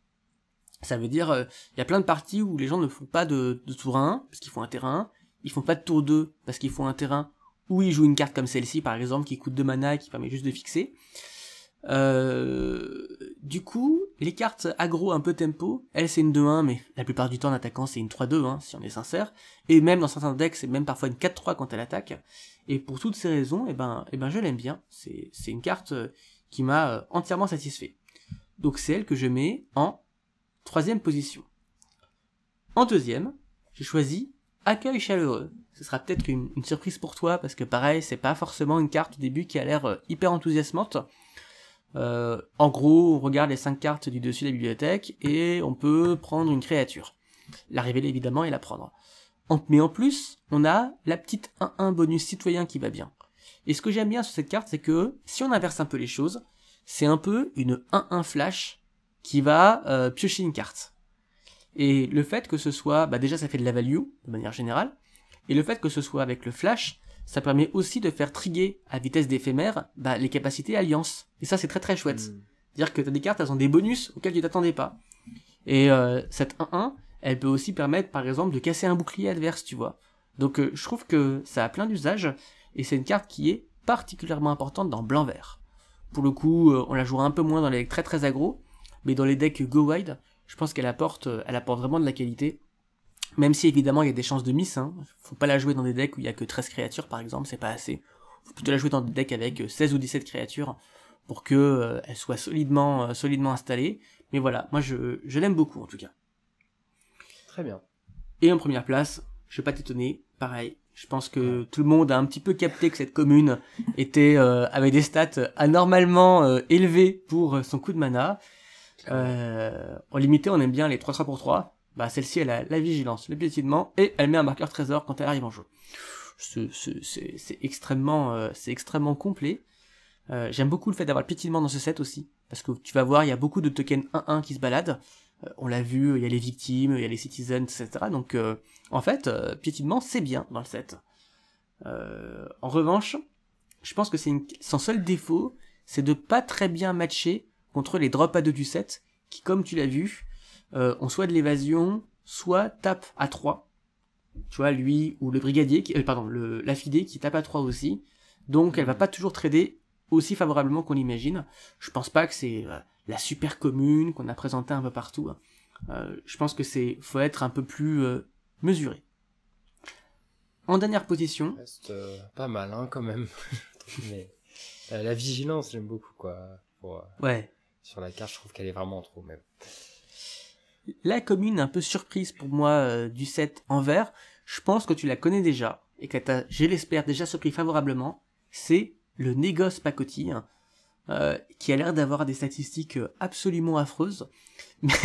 Ça veut dire, euh, il y a plein de parties où les gens ne font pas de, de tour un, parce qu'ils font un terrain, ils font pas de tour deux, parce qu'ils font un terrain, ou ils jouent une carte comme celle-ci par exemple, qui coûte deux mana et qui permet juste de fixer. Euh, du coup, les cartes aggro un peu tempo, elles c'est une deux un, mais la plupart du temps en attaquant c'est une trois deux, hein, si on est sincère, et même dans certains decks c'est même parfois une quatre trois quand elle attaque, et pour toutes ces raisons, et ben, et ben je l'aime bien, c'est une carte qui m'a entièrement satisfait. Donc c'est elle que je mets en troisième position. En deuxième, j'ai choisi Accueil chaleureux. Ce sera peut-être une, une surprise pour toi, parce que pareil, c'est pas forcément une carte au début qui a l'air hyper enthousiasmante. Euh, en gros, on regarde les cinq cartes du dessus de la bibliothèque et on peut prendre une créature, la révéler évidemment et la prendre. En, mais en plus, on a la petite un un bonus citoyen qui va bien. Et ce que j'aime bien sur cette carte, c'est que si on inverse un peu les choses, c'est un peu une un un flash qui va euh, piocher une carte. Et le fait que ce soit, bah déjà ça fait de la value, de manière générale, et le fait que ce soit avec le flash, ça permet aussi de faire triguer à vitesse d'éphémère bah, les capacités alliance. Et ça c'est très très chouette. Mmh. C'est-à-dire que tu as des cartes, elles ont des bonus auxquels tu t'attendais pas. Et euh, cette un un, elle peut aussi permettre par exemple de casser un bouclier adverse, tu vois. Donc euh, je trouve que ça a plein d'usages, et c'est une carte qui est particulièrement importante dans blanc-vert. Pour le coup, euh, on la jouera un peu moins dans les decks très très aggro, mais dans les decks go wide, je pense qu'elle apporte, euh, elle apporte vraiment de la qualité. Même si évidemment il y a des chances de miss, hein. Faut pas la jouer dans des decks où il y a que treize créatures par exemple, c'est pas assez. Faut plutôt la jouer dans des decks avec seize ou dix-sept créatures pour que euh, elle soit solidement, euh, solidement installée. Mais voilà, moi je, je l'aime beaucoup en tout cas. Très bien. Et en première place, je vais pas t'étonner, pareil. Je pense que tout le monde a un petit peu capté que cette commune était euh, avait des stats anormalement euh, élevées pour son coût de mana. Euh, en limité, on aime bien les trois trois pour trois. Bah celle-ci, elle a la vigilance, le piétinement, et elle met un marqueur trésor quand elle arrive en jeu. C'est extrêmement, euh, c'est extrêmement complet. Euh, J'aime beaucoup le fait d'avoir le piétinement dans ce set aussi, parce que tu vas voir, il y a beaucoup de tokens un un qui se baladent. Euh, on l'a vu, il y a les victimes, il y a les citizens, et cetera. Donc euh, en fait, euh, piétinement, c'est bien dans le set. Euh, en revanche, je pense que c'est une... son seul défaut, c'est de pas très bien matcher contre les drop à deux du set, qui, comme tu l'as vu, Euh, on soit de l'évasion, soit tape à trois. Tu vois, lui, ou le brigadier, qui, euh, pardon, l'affidé qui tape à trois aussi. Donc elle va pas toujours trader aussi favorablement qu'on l'imagine. Je pense pas que c'est euh, la super commune qu'on a présentée un peu partout. Hein. Euh, je pense que c'est faut être un peu plus euh, mesuré. En dernière position... Reste, euh, pas mal, hein, quand même. Mais, euh, la vigilance, j'aime beaucoup, quoi. Pour, euh, ouais. Sur la carte, je trouve qu'elle est vraiment en trop, même. La commune un peu surprise pour moi euh, du set en vert, je pense que tu la connais déjà, et que t'as, je l'espère, déjà surpris favorablement, c'est le négoce pacotille, hein, euh, qui a l'air d'avoir des statistiques absolument affreuses, mais,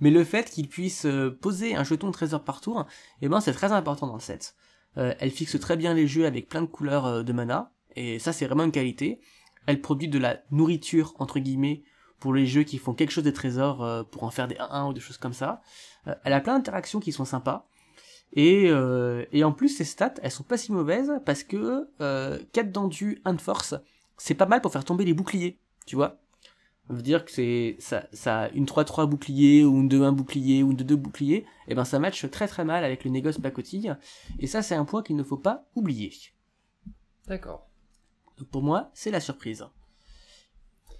mais le fait qu'il puisse poser un jeton de trésor par tour, eh ben, c'est très important dans le set. Euh, elle fixe très bien les jeux avec plein de couleurs de mana, et ça c'est vraiment une qualité. Elle produit de la nourriture, entre guillemets, pour les jeux qui font quelque chose des trésors, euh, pour en faire des un un ou des choses comme ça. Euh, elle a plein d'interactions qui sont sympas, et, euh, et en plus ses stats, elles sont pas si mauvaises, parce que euh, quatre d'endu, un de force, c'est pas mal pour faire tomber les boucliers, tu vois. Ça veut dire que c'est ça, ça une trois trois bouclier, ou une deux un bouclier, ou une deux deux bouclier, et ben ça matche très très mal avec le négoce pacotille, et ça c'est un point qu'il ne faut pas oublier. D'accord. Donc pour moi, c'est la surprise.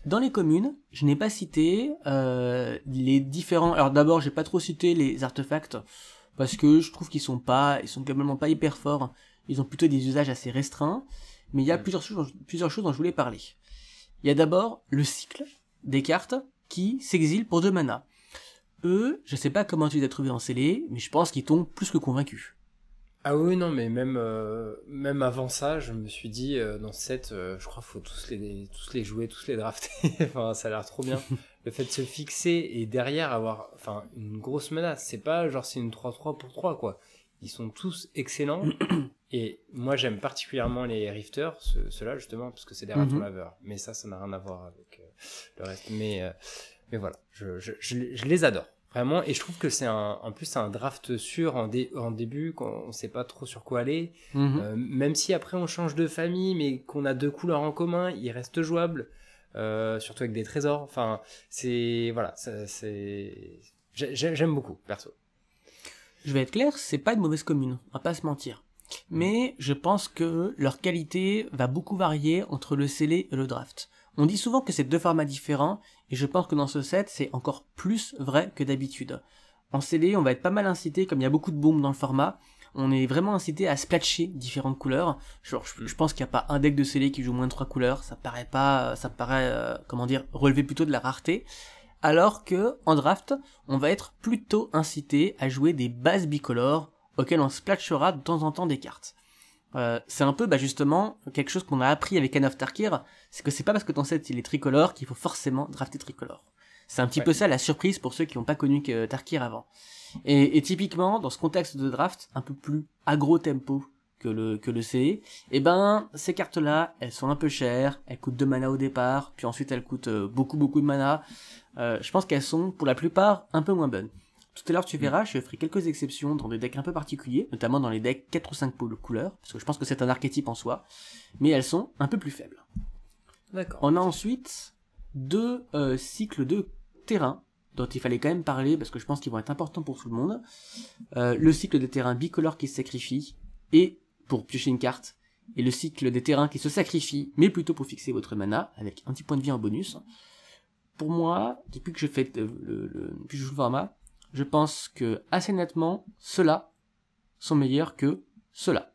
Dans les communes, je n'ai pas cité euh, les différents... Alors d'abord, j'ai pas trop cité les artefacts, parce que je trouve qu'ils sont pas, ils sont globalement pas hyper forts, ils ont plutôt des usages assez restreints, mais il y a plusieurs choses, plusieurs choses dont je voulais parler. Il y a d'abord le cycle des cartes qui s'exilent pour deux mana. Eux, je sais pas comment tu les as trouvés en scellé, mais je pense qu'ils t'ont plus que convaincu. Ah oui, non, mais même, euh, même avant ça, je me suis dit, euh, dans ce set, euh, je crois qu'il faut tous les, tous les jouer, tous les drafter, enfin, ça a l'air trop bien. Le fait de se fixer et derrière avoir enfin, une grosse menace, c'est pas genre c'est une trois trois pour trois, quoi. Ils sont tous excellents, et moi j'aime particulièrement les rifters, ce, ceux-là justement, parce que c'est des mm-hmm. ratons laveurs, mais ça, ça n'a rien à voir avec euh, le reste, mais, euh, mais voilà, je, je, je, je les adore. Vraiment, et je trouve que c'est un, en plus c'est un draft sûr en, dé, en début, qu'on ne sait pas trop sur quoi aller, mmh. euh, même si après on change de famille, mais qu'on a deux couleurs en commun, il reste jouable, euh, surtout avec des trésors, enfin, c'est, voilà, c'est, j'aime beaucoup, perso. Je vais être clair, c'est pas une mauvaise commune, on va pas se mentir, mais je pense que leur qualité va beaucoup varier entre le scellé et le draft. On dit souvent que c'est deux formats différents, et je pense que dans ce set, c'est encore plus vrai que d'habitude. En scellé, on va être pas mal incité, comme il y a beaucoup de bombes dans le format, on est vraiment incité à splatcher différentes couleurs. Genre, je pense qu'il n'y a pas un deck de scellé qui joue moins de trois couleurs, ça paraît pas, ça paraît, euh, comment dire, relever plutôt de la rareté. Alors que, en draft, on va être plutôt incité à jouer des bases bicolores, auxquelles on splatchera de temps en temps des cartes. Euh, c'est un peu bah, justement quelque chose qu'on a appris avec Khan of Tarkir, c'est que c'est pas parce que ton set il est tricolore qu'il faut forcément drafter tricolore. C'est un petit ouais. peu ça la surprise pour ceux qui n'ont pas connu euh, Tarkir avant. Et, et typiquement dans ce contexte de draft un peu plus agro tempo que le que le C E, et ben ces cartes là elles sont un peu chères, elles coûtent deux mana au départ, puis ensuite elles coûtent euh, beaucoup beaucoup de mana. Euh, je pense qu'elles sont pour la plupart un peu moins bonnes. Tout à l'heure, tu verras, je ferai quelques exceptions dans des decks un peu particuliers, notamment dans les decks quatre ou cinq couleurs, parce que je pense que c'est un archétype en soi, mais elles sont un peu plus faibles. D'accord. On a ensuite deux euh, cycles de terrain, dont il fallait quand même parler, parce que je pense qu'ils vont être importants pour tout le monde. Euh, le cycle des terrains bicolores qui se sacrifie, et pour piocher une carte, et le cycle des terrains qui se sacrifie, mais plutôt pour fixer votre mana, avec un petit point de vie en bonus. Pour moi, depuis que je fais le, le, le, depuis que je joue le format, je pense que, assez nettement, ceux-là sont meilleurs que ceux-là.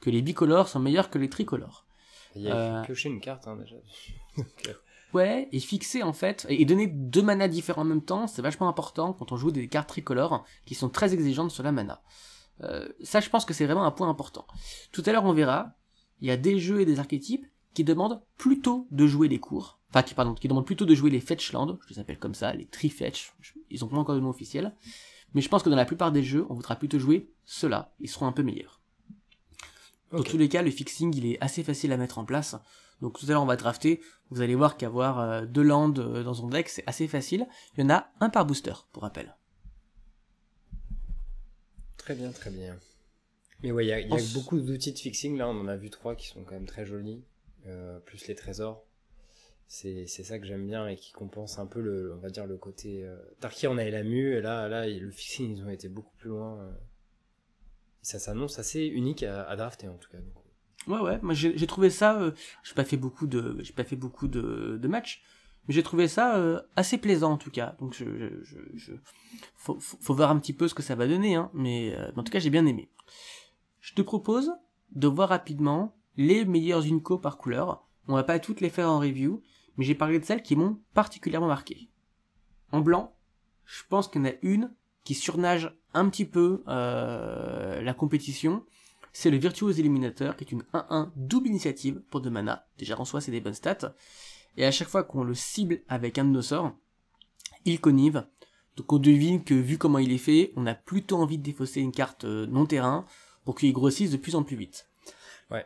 Que les bicolores sont meilleurs que les tricolores. Il y a euh... piocher une carte, hein, déjà. Okay. Ouais, et fixer, en fait, et donner deux manas différents en même temps, c'est vachement important quand on joue des cartes tricolores qui sont très exigeantes sur la mana. Euh, ça, je pense que c'est vraiment un point important. Tout à l'heure, on verra, il y a des jeux et des archétypes qui demandent plutôt de jouer les cours. Enfin, qui, pardon, qui demandent plutôt de jouer les Fetchland, je les appelle comme ça, les Tri-Fetch, ils n'ont pas encore de nom officiel, mais je pense que dans la plupart des jeux, on voudra plutôt jouer ceux-là, ils seront un peu meilleurs. Okay. Dans tous les cas, le fixing, il est assez facile à mettre en place, donc tout à l'heure on va drafter, vous allez voir qu'avoir euh, deux lands euh, dans son deck, c'est assez facile, il y en a un par booster, pour rappel. Très bien, très bien. Mais ouais, il y a, y a en... beaucoup d'outils de fixing, là, on en a vu trois qui sont quand même très jolis, euh, plus les trésors. C'est ça que j'aime bien et qui compense un peu le, on va dire, le côté... Euh, Tarkir, on avait la mue, et là, là le fixing, ils ont été beaucoup plus loin. Euh, ça s'annonce assez unique à, à drafter, en tout cas. Donc. Ouais, ouais, moi j'ai trouvé ça... Euh, j'ai pas fait beaucoup de, pas fait beaucoup de, de matchs, mais j'ai trouvé ça euh, assez plaisant, en tout cas. Donc, je, je, je, je, faut, faut voir un petit peu ce que ça va donner, hein, mais euh, en tout cas, j'ai bien aimé. Je te propose de voir rapidement les meilleures Unco par couleur. On va pas toutes les faire en review, mais j'ai parlé de celles qui m'ont particulièrement marqué. En blanc, je pense qu'il y en a une qui surnage un petit peu euh, la compétition, c'est le Virtuose Illuminateur, qui est une un un double initiative pour deux mana, déjà en soi c'est des bonnes stats, et à chaque fois qu'on le cible avec un de nos sorts, il connive, donc on devine que vu comment il est fait, on a plutôt envie de défausser une carte non-terrain pour qu'il grossisse de plus en plus vite. Ouais.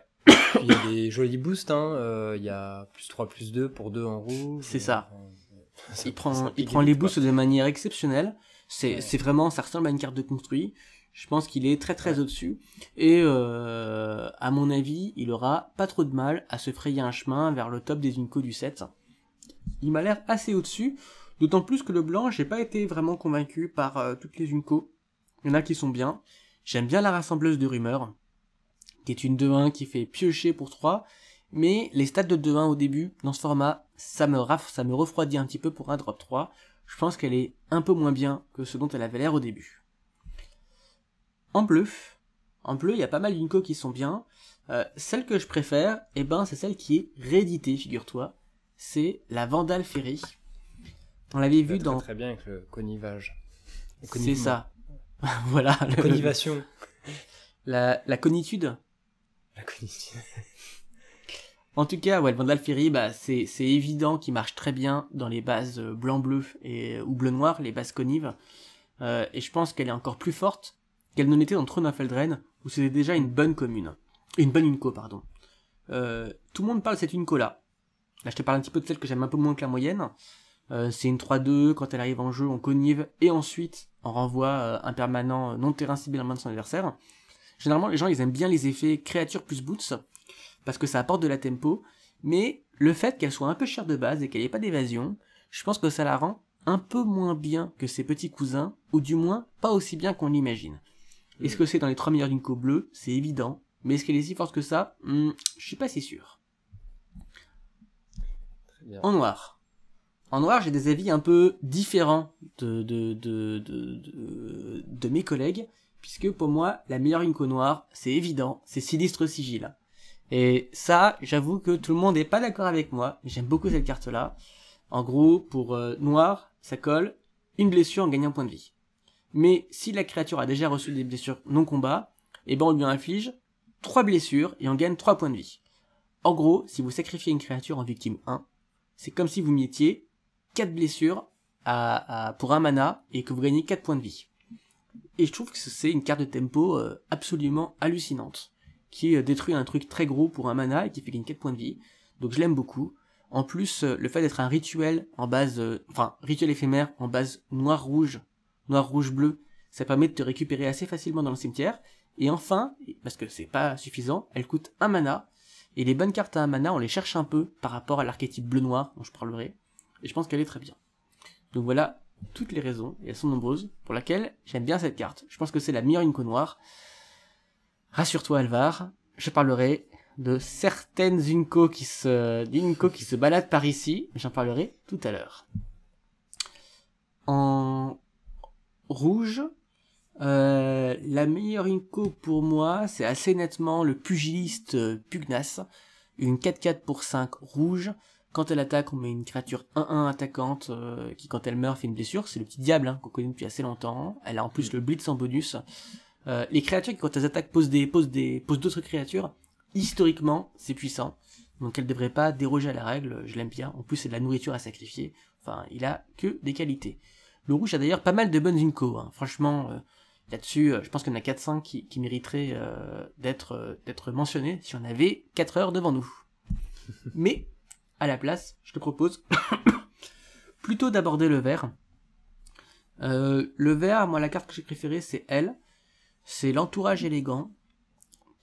Il y a des jolis boosts, hein. euh, il y a plus trois, plus deux pour deux en rouge. C'est ça. Euh, il prend, il prend les boosts de manière exceptionnelle. C'est ouais. vraiment, ça ressemble à une carte de construit. Je pense qu'il est très très ouais. au-dessus. Et euh, à mon avis, il aura pas trop de mal à se frayer un chemin vers le top des Unco du set. Il m'a l'air assez au-dessus. D'autant plus que le blanc, j'ai pas été vraiment convaincu par euh, toutes les Unco. Il y en a qui sont bien. J'aime bien la rassembleuse de rumeurs, qui est une deux un qui fait piocher pour trois, mais les stats de deux un au début, dans ce format, ça me, raf... ça me refroidit un petit peu pour un drop trois. Je pense qu'elle est un peu moins bien que ce dont elle avait l'air au début. En bleu, en bleu, il y a pas mal d'Unco qui sont bien. Euh, celle que je préfère, eh ben, c'est celle qui est rééditée, figure-toi. C'est la Vandale Ferry. On l'avait vu dans... Très bien avec le connivage. C'est ça. Voilà. La le... connivation. La, la connitude. La connitude. En tout cas, ouais, le Vandale Ferry, bah, c'est évident qu'il marche très bien dans les bases blanc-bleu ou bleu-noir, les bases connives. Euh, et je pense qu'elle est encore plus forte qu'elle ne l'était dans Throne of Eldraine, où c'était déjà une bonne commune. Une bonne Unco, pardon. Euh, tout le monde parle de cette Unco-là. Là, je te parle un petit peu de celle que j'aime un peu moins que la moyenne. Euh, c'est une trois deux, quand elle arrive en jeu, on connive, et ensuite, on renvoie euh, un permanent non-terrain ciblé en main de son adversaire. Généralement, les gens, ils aiment bien les effets créatures plus boots, parce que ça apporte de la tempo, mais le fait qu'elle soit un peu chère de base et qu'elle n'ait pas d'évasion, je pense que ça la rend un peu moins bien que ses petits cousins, ou du moins, pas aussi bien qu'on l'imagine. Mmh. Est-ce que c'est dans les trois meilleurs Unco bleus? C'est évident, mais est-ce qu'elle est si forte que ça? hmm, Je suis pas si sûr. Très bien. En noir. En noir, j'ai des avis un peu différents de, de, de, de, de, de mes collègues, puisque pour moi, la meilleure Unco noire, c'est évident, c'est Sinistre Sigil. Et ça, j'avoue que tout le monde n'est pas d'accord avec moi, j'aime beaucoup cette carte-là. En gros, pour euh, noir, ça colle une blessure en gagnant un point de vie. Mais si la créature a déjà reçu des blessures non-combat, eh ben on lui inflige trois blessures et on gagne trois points de vie. En gros, si vous sacrifiez une créature en victime un, c'est comme si vous mettiez quatre blessures à, à, pour un mana et que vous gagnez quatre points de vie. Et je trouve que c'est une carte de tempo euh, absolument hallucinante, qui euh, détruit un truc très gros pour un mana et qui fait gagner quatre points de vie, donc je l'aime beaucoup. En plus, euh, le fait d'être un rituel en base, euh, enfin, rituel éphémère en base noir-rouge, noir-rouge-bleu, ça permet de te récupérer assez facilement dans le cimetière. Et enfin, parce que c'est pas suffisant, elle coûte un mana, et les bonnes cartes à un mana, on les cherche un peu par rapport à l'archétype bleu-noir dont je parlerai, et je pense qu'elle est très bien. Donc voilà toutes les raisons, et elles sont nombreuses, pour laquelle j'aime bien cette carte. Je pense que c'est la meilleure Inco noire. Rassure-toi Alvar, je parlerai de certaines Inco qui se, Inco qui se baladent par ici, mais j'en parlerai tout à l'heure. En rouge, euh, la meilleure Inco pour moi, c'est assez nettement le pugiliste euh, Pugnace, une quatre quatre pour cinq rouge. Quand elle attaque, on met une créature un un attaquante euh, qui, quand elle meurt, fait une blessure. C'est le petit diable hein, qu'on connaît depuis assez longtemps. Elle a en plus le Blitz en bonus. Euh, les créatures qui, quand elles attaquent, posent des, posent des, posent d'autres créatures. Historiquement, c'est puissant. Donc elle ne devrait pas déroger à la règle. Je l'aime bien. En plus, c'est de la nourriture à sacrifier. Enfin, il a que des qualités. Le rouge a d'ailleurs pas mal de bonnes Inco. Hein. Franchement, euh, là-dessus, euh, je pense qu'il y en a quatre cinq qui, qui mériteraient euh, d'être euh, d'être mentionnés si on avait quatre heures devant nous. Mais... à la place, je te propose plutôt d'aborder le vert. Euh, le vert, moi la carte que j'ai préférée c'est elle. C'est l'entourage élégant,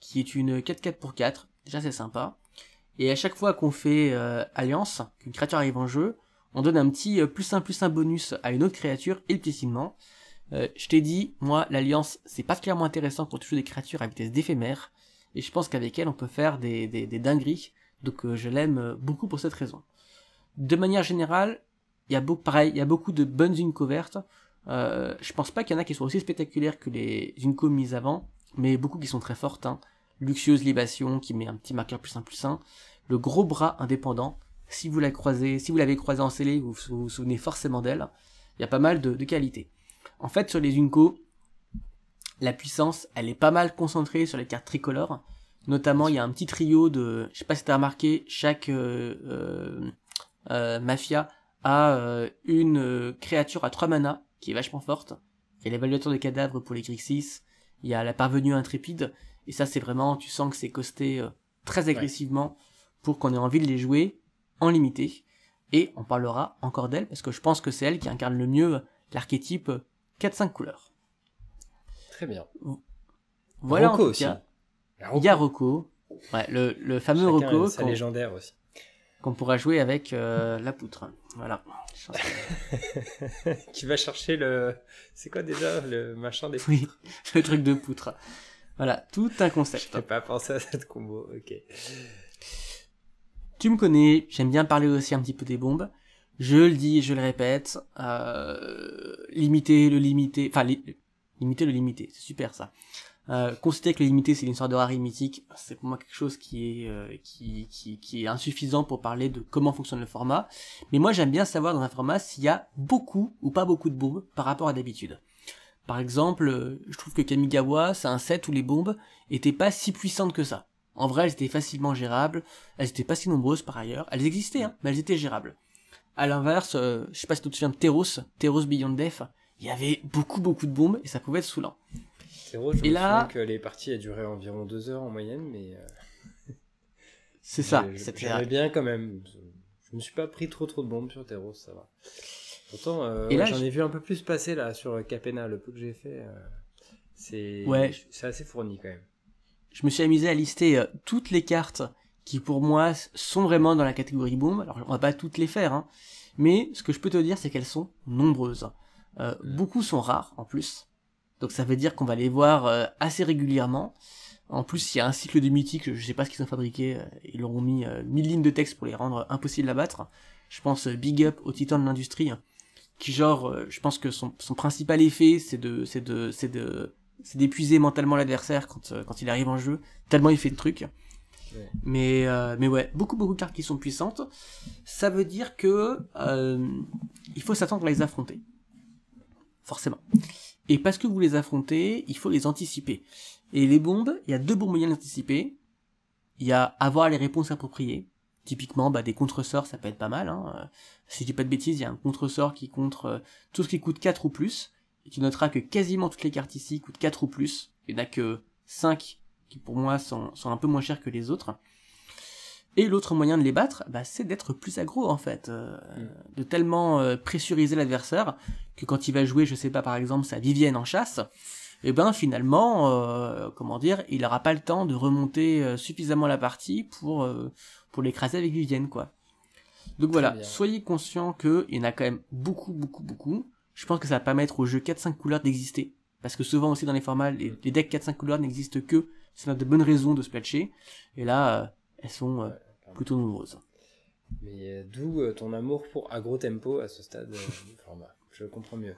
qui est une quatre quatre pour quatre, déjà c'est sympa. Et à chaque fois qu'on fait euh, alliance, qu'une créature arrive en jeu, on donne un petit euh, plus un plus un bonus à une autre créature et le petit signement. Euh, je t'ai dit, moi l'alliance c'est particulièrement intéressant quand tu joues des créatures à vitesse d'éphémère. Et je pense qu'avec elle on peut faire des, des, des dingueries. Donc euh, je l'aime euh, beaucoup pour cette raison. De manière générale, il y a beaucoup, pareil, il y a beaucoup de bonnes Inco vertes. Euh, je pense pas qu'il y en a qui soient aussi spectaculaires que les Inco mises avant, mais beaucoup qui sont très fortes. Hein. Luxueuse Libation, qui met un petit marqueur plus un plus un. Le gros bras indépendant, si vous la croisez, si vous l'avez croisé en scellé, vous vous souvenez forcément d'elle. Il y a pas mal de, de qualités. En fait, sur les Inco, la puissance, elle est pas mal concentrée sur les cartes tricolores. Notamment, il y a un petit trio de, je sais pas si t'as remarqué, chaque euh, euh, euh, mafia a euh, une euh, créature à trois mana qui est vachement forte. Il y a l'évaluateur de cadavres pour les Grixis, il y a la parvenue intrépide, et ça c'est vraiment, tu sens que c'est costé euh, très agressivement ouais. Pour qu'on ait envie de les jouer en limité. Et on parlera encore d'elle, parce que je pense que c'est elle qui incarne le mieux l'archétype quatre cinq couleurs. Très bien. Voilà Rocco en tout cas. Aussi. Il y a Rocco, ouais, le, le fameux Rocco, c'est légendaire aussi, qu'on pourra jouer avec euh, la poutre. Voilà. Qui va chercher le, c'est quoi déjà le machin des poutres. Oui, le truc de poutre. Voilà, tout un concept. Je n'ai pas pensé à cette combo. Ok. Tu me connais, j'aime bien parler aussi un petit peu des bombes. Je le dis, je le répète, euh, limiter le limiter, enfin li... limiter le limiter, c'est super ça. Euh, considérer que le limité c'est une sorte de rareté mythique, c'est pour moi quelque chose qui est, euh, qui, qui, qui est insuffisant pour parler de comment fonctionne le format, mais moi j'aime bien savoir dans un format s'il y a beaucoup ou pas beaucoup de bombes par rapport à d'habitude. Par exemple, je trouve que Kamigawa c'est un set où les bombes étaient pas si puissantes que ça. En vrai elles étaient facilement gérables, elles étaient pas si nombreuses par ailleurs, elles existaient hein, mais elles étaient gérables. À l'inverse, euh, je sais pas si tu te souviens de Theros, Theros Beyond Death, il y avait beaucoup beaucoup de bombes et ça pouvait être saoulant. Je et là, que les parties a duré environ deux heures en moyenne, mais euh... c'est ça. J'aimais bien quand même. Je me suis pas pris trop trop de bombes sur Theros, ça va. Pourtant, euh, ouais, j'en ai vu un peu plus passer là sur Capenna, le peu que j'ai fait. Euh, c'est ouais. C'est assez fourni quand même. Je me suis amusé à lister euh, toutes les cartes qui pour moi sont vraiment dans la catégorie boom. Alors on va pas toutes les faire, hein, mais ce que je peux te dire, c'est qu'elles sont nombreuses. Euh, mmh. Beaucoup sont rares en plus. Donc ça veut dire qu'on va les voir euh, assez régulièrement. En plus, il y a un cycle de mythiques, je ne sais pas ce qu'ils ont fabriqué, euh, ils leur ont mis euh, mille lignes de texte pour les rendre euh, impossibles à battre. Je pense euh, Big Up au titan de l'industrie, hein, qui genre, euh, je pense que son, son principal effet, c'est de, c'est de, c'est de, c'est d'épuiser mentalement l'adversaire quand, euh, quand il arrive en jeu, tellement il fait de trucs. Ouais. Mais, euh, mais ouais, beaucoup beaucoup de cartes qui sont puissantes. Ça veut dire que euh, il faut s'attendre à les affronter. Forcément. Et parce que vous les affrontez, il faut les anticiper. Et les bombes, il y a deux bons moyens d'anticiper. Il y a avoir les réponses appropriées. Typiquement, bah, des contresorts, ça peut être pas mal. Hein. Si je dis pas de bêtises, il y a un contresort qui contre euh, tout ce qui coûte quatre ou plus. Et tu noteras que quasiment toutes les cartes ici coûtent quatre ou plus. Il n'y en a que cinq qui, pour moi, sont, sont un peu moins chères que les autres. Et l'autre moyen de les battre, bah, c'est d'être plus aggro, en fait. Euh, mm. De tellement euh, pressuriser l'adversaire que quand il va jouer, je sais pas, par exemple, sa Vivienne en chasse, et ben finalement, euh, comment dire, il n'aura pas le temps de remonter euh, suffisamment la partie pour, euh, pour l'écraser avec Vivienne, quoi. Donc très voilà, bien. Soyez conscients qu'il y en a quand même beaucoup, beaucoup, beaucoup. Je pense que ça va permettre au jeu quatre cinq couleurs d'exister. Parce que souvent aussi dans les formats, les, les decks quatre cinq couleurs n'existent que, c'est de bonnes raisons de se platcher. Et là, euh, elles sont euh, plutôt nombreuses. Mais euh, d'où euh, ton amour pour aggro tempo à ce stade euh, du format. Je comprends mieux.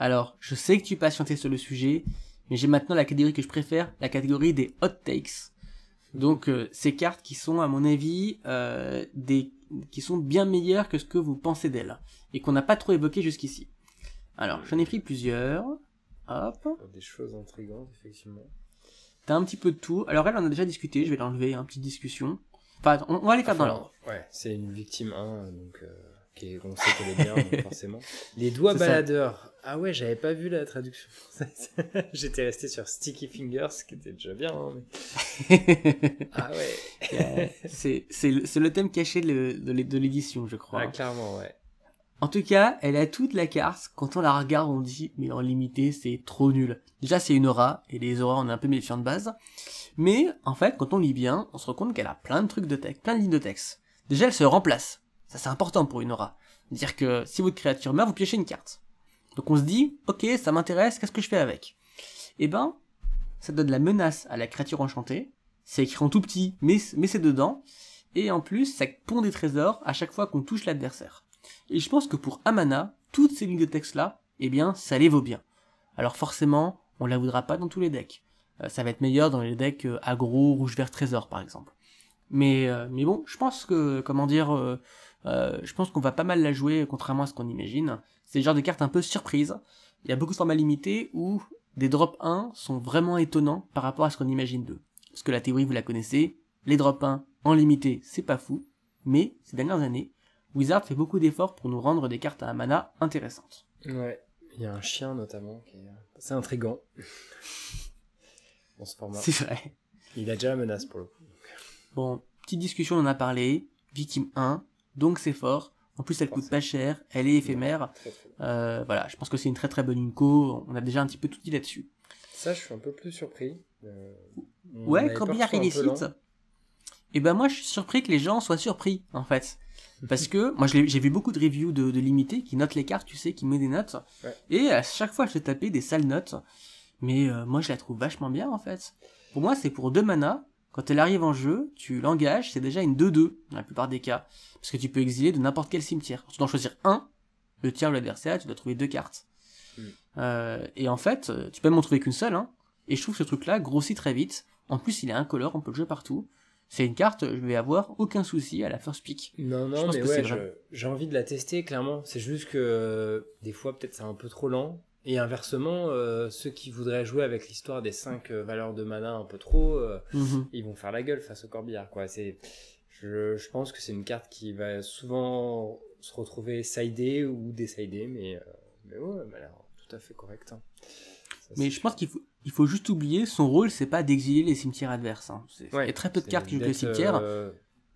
Alors, je sais que tu patientais sur le sujet, mais j'ai maintenant la catégorie que je préfère, la catégorie des hot takes. Donc, euh, ces cartes qui sont, à mon avis, euh, des, qui sont bien meilleures que ce que vous pensez d'elles, et qu'on n'a pas trop évoqué jusqu'ici. Alors, j'en ai pris plusieurs. Hop. Des choses intrigantes, effectivement. T'as un petit peu de tout. Alors, elle, on a déjà discuté, je vais l'enlever, hein, petite discussion. Enfin, on, on va les faire enfin, dans l'ordre. Ouais, c'est une victime un, donc... Euh... Et on sait qu'elle est bien, donc forcément. Les doigts baladeurs. Ça. Ah ouais, j'avais pas vu la traduction française. J'étais resté sur Sticky Fingers, ce qui était déjà bien. Hein, mais... ah ouais. C'est le thème caché de l'édition, je crois. Ah, clairement, ouais. En tout cas, elle a toute la carte. Quand on la regarde, on dit, mais en limité, c'est trop nul. Déjà, c'est une aura, et les auras, on est un peu méfiant de base. Mais, en fait, quand on lit bien, on se rend compte qu'elle a plein de trucs de texte, plein de lignes de texte. Déjà, elle se remplace. Ça, c'est important pour une aura. Dire que si votre créature meurt, vous piochez une carte. Donc on se dit, ok, ça m'intéresse, qu'est-ce que je fais avec? Eh ben, ça donne la menace à la créature enchantée. C'est écrit en tout petit, mais, mais c'est dedans. Et en plus, ça pond des trésors à chaque fois qu'on touche l'adversaire. Et je pense que pour Amana, toutes ces lignes de texte-là, eh bien, ça les vaut bien. Alors forcément, on la voudra pas dans tous les decks. Euh, ça va être meilleur dans les decks euh, aggro, rouge-vert, trésor, par exemple. Mais, euh, mais bon, je pense que, comment dire... Euh, Euh, je pense qu'on va pas mal la jouer, contrairement à ce qu'on imagine. C'est le genre de carte un peu surprise. Il y a beaucoup de formats limités où des drop un sont vraiment étonnants par rapport à ce qu'on imagine d'eux. Parce que la théorie, vous la connaissez, les drop un en limité, c'est pas fou. Mais ces dernières années, Wizard fait beaucoup d'efforts pour nous rendre des cartes à Amana intéressantes. Ouais, il y a un chien notamment qui est assez intriguant. Bon, ce format. C'est vrai. Il a déjà la menace pour le coup. Bon, petite discussion, on en a parlé. Victime un. Donc c'est fort. En plus, elle coûte pas cher. Elle est éphémère. Euh, voilà, je pense que c'est une très très bonne Unco. On a déjà un petit peu tout dit là-dessus. Ça, je suis un peu plus surpris. Euh, ouais, quand il y a Illicite. Et ben moi, je suis surpris que les gens soient surpris, en fait. Parce que moi, j'ai vu beaucoup de reviews de, de limité qui notent les cartes, tu sais, qui met des notes. Ouais. Et à chaque fois, je vais taper des sales notes. Mais euh, moi, je la trouve vachement bien, en fait. Pour moi, c'est pour deux manas. Quand elle arrive en jeu, tu l'engages, c'est déjà une deux deux, dans la plupart des cas. Parce que tu peux exiler de n'importe quel cimetière. Tu dois en choisir un, le tiers ou l'adversaire, tu dois trouver deux cartes. Mmh. Euh, et en fait, tu peux même en trouver qu'une seule, hein. Et je trouve que ce truc-là grossit très vite. En plus, il est incolore, on peut le jouer partout. C'est une carte, je vais avoir aucun souci à la first pick. Non, non, mais ouais, j'ai envie de la tester, clairement. C'est juste que euh, des fois, peut-être c'est un peu trop lent. Et inversement, euh, ceux qui voudraient jouer avec l'histoire des cinq euh, valeurs de mana un peu trop, euh, mmh. ils vont faire la gueule face au corbillard, quoi. C'est, je, je pense que c'est une carte qui va souvent se retrouver sidée ou décidée, mais, euh, mais ouais, elle a l'air tout à fait correcte. Hein. Ça, mais je pense qu'il faut, il faut juste oublier, son rôle, c'est pas d'exiler les cimetières adverses. Hein. C'est, ouais, il y a très peu de cartes qui jouent les cimetières. Euh,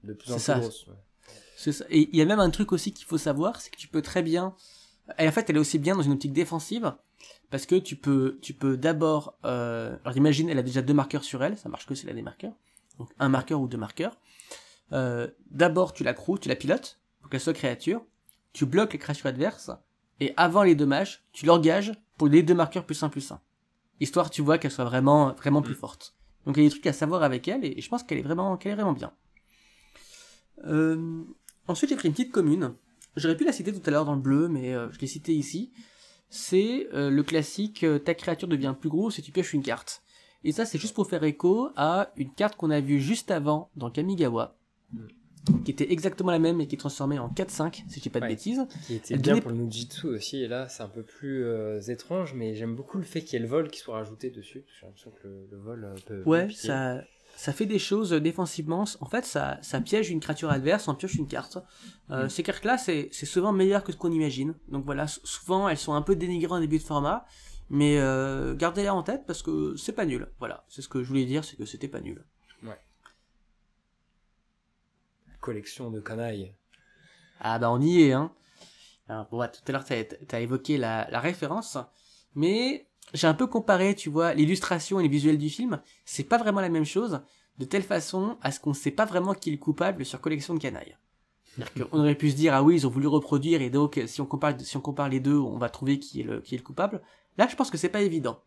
de plus en plus grosses. Ouais. C'est ça. Et il y a même un truc aussi qu'il faut savoir, c'est que tu peux très bien... Et en fait, elle est aussi bien dans une optique défensive, parce que tu peux, tu peux d'abord... Euh, alors imagine, elle a déjà deux marqueurs sur elle, ça marche que si elle a des marqueurs. Donc un marqueur ou deux marqueurs. Euh, d'abord, tu la croues, tu la pilotes, pour qu'elle soit créature. Tu bloques les créatures adverses, et avant les dommages, tu l'engages pour les deux marqueurs plus un plus un. Histoire, tu vois, qu'elle soit vraiment, vraiment plus forte. Donc il y a des trucs à savoir avec elle, et je pense qu'elle est vraiment, qu'elle est vraiment bien. Euh, ensuite, j'ai pris une petite commune. J'aurais pu la citer tout à l'heure dans le bleu, mais euh, je l'ai citée ici. C'est euh, le classique euh, « ta créature devient plus grosse et tu pioches une carte ». Et ça, c'est juste pour faire écho à une carte qu'on a vue juste avant dans Kamigawa, qui était exactement la même et qui est transformée en quatre cinq, si je dis pas de ouais, bêtises. Qui était elle bien donnait... pour le Nujitsu aussi, et là c'est un peu plus euh, étrange, mais j'aime beaucoup le fait qu'il y ait le vol qui soit rajouté dessus. J'ai l'impression que le, le vol peut... Ouais, ça, ça fait des choses défensivement. En fait, ça, ça piège une créature adverse, en pioche une carte. Euh, mmh. Ces cartes-là, c'est souvent meilleur que ce qu'on imagine. Donc voilà, souvent elles sont un peu dénigrées en début de format, mais euh, gardez-les en tête parce que c'est pas nul. Voilà, c'est ce que je voulais dire, c'est que c'était pas nul. Ouais. Collection de canailles. Ah bah on y est, hein. Alors, bon, bah, tout à l'heure t'as t'as évoqué la, la référence, mais j'ai un peu comparé, tu vois, l'illustration et les visuels du film, c'est pas vraiment la même chose, de telle façon à ce qu'on sait pas vraiment qui est le coupable sur collection de canailles. C'est-à-dire qu'on aurait pu se dire, ah oui, ils ont voulu reproduire, et donc si on compare, si on compare les deux, on va trouver qui est le, qui est le coupable. Là, je pense que c'est pas évident.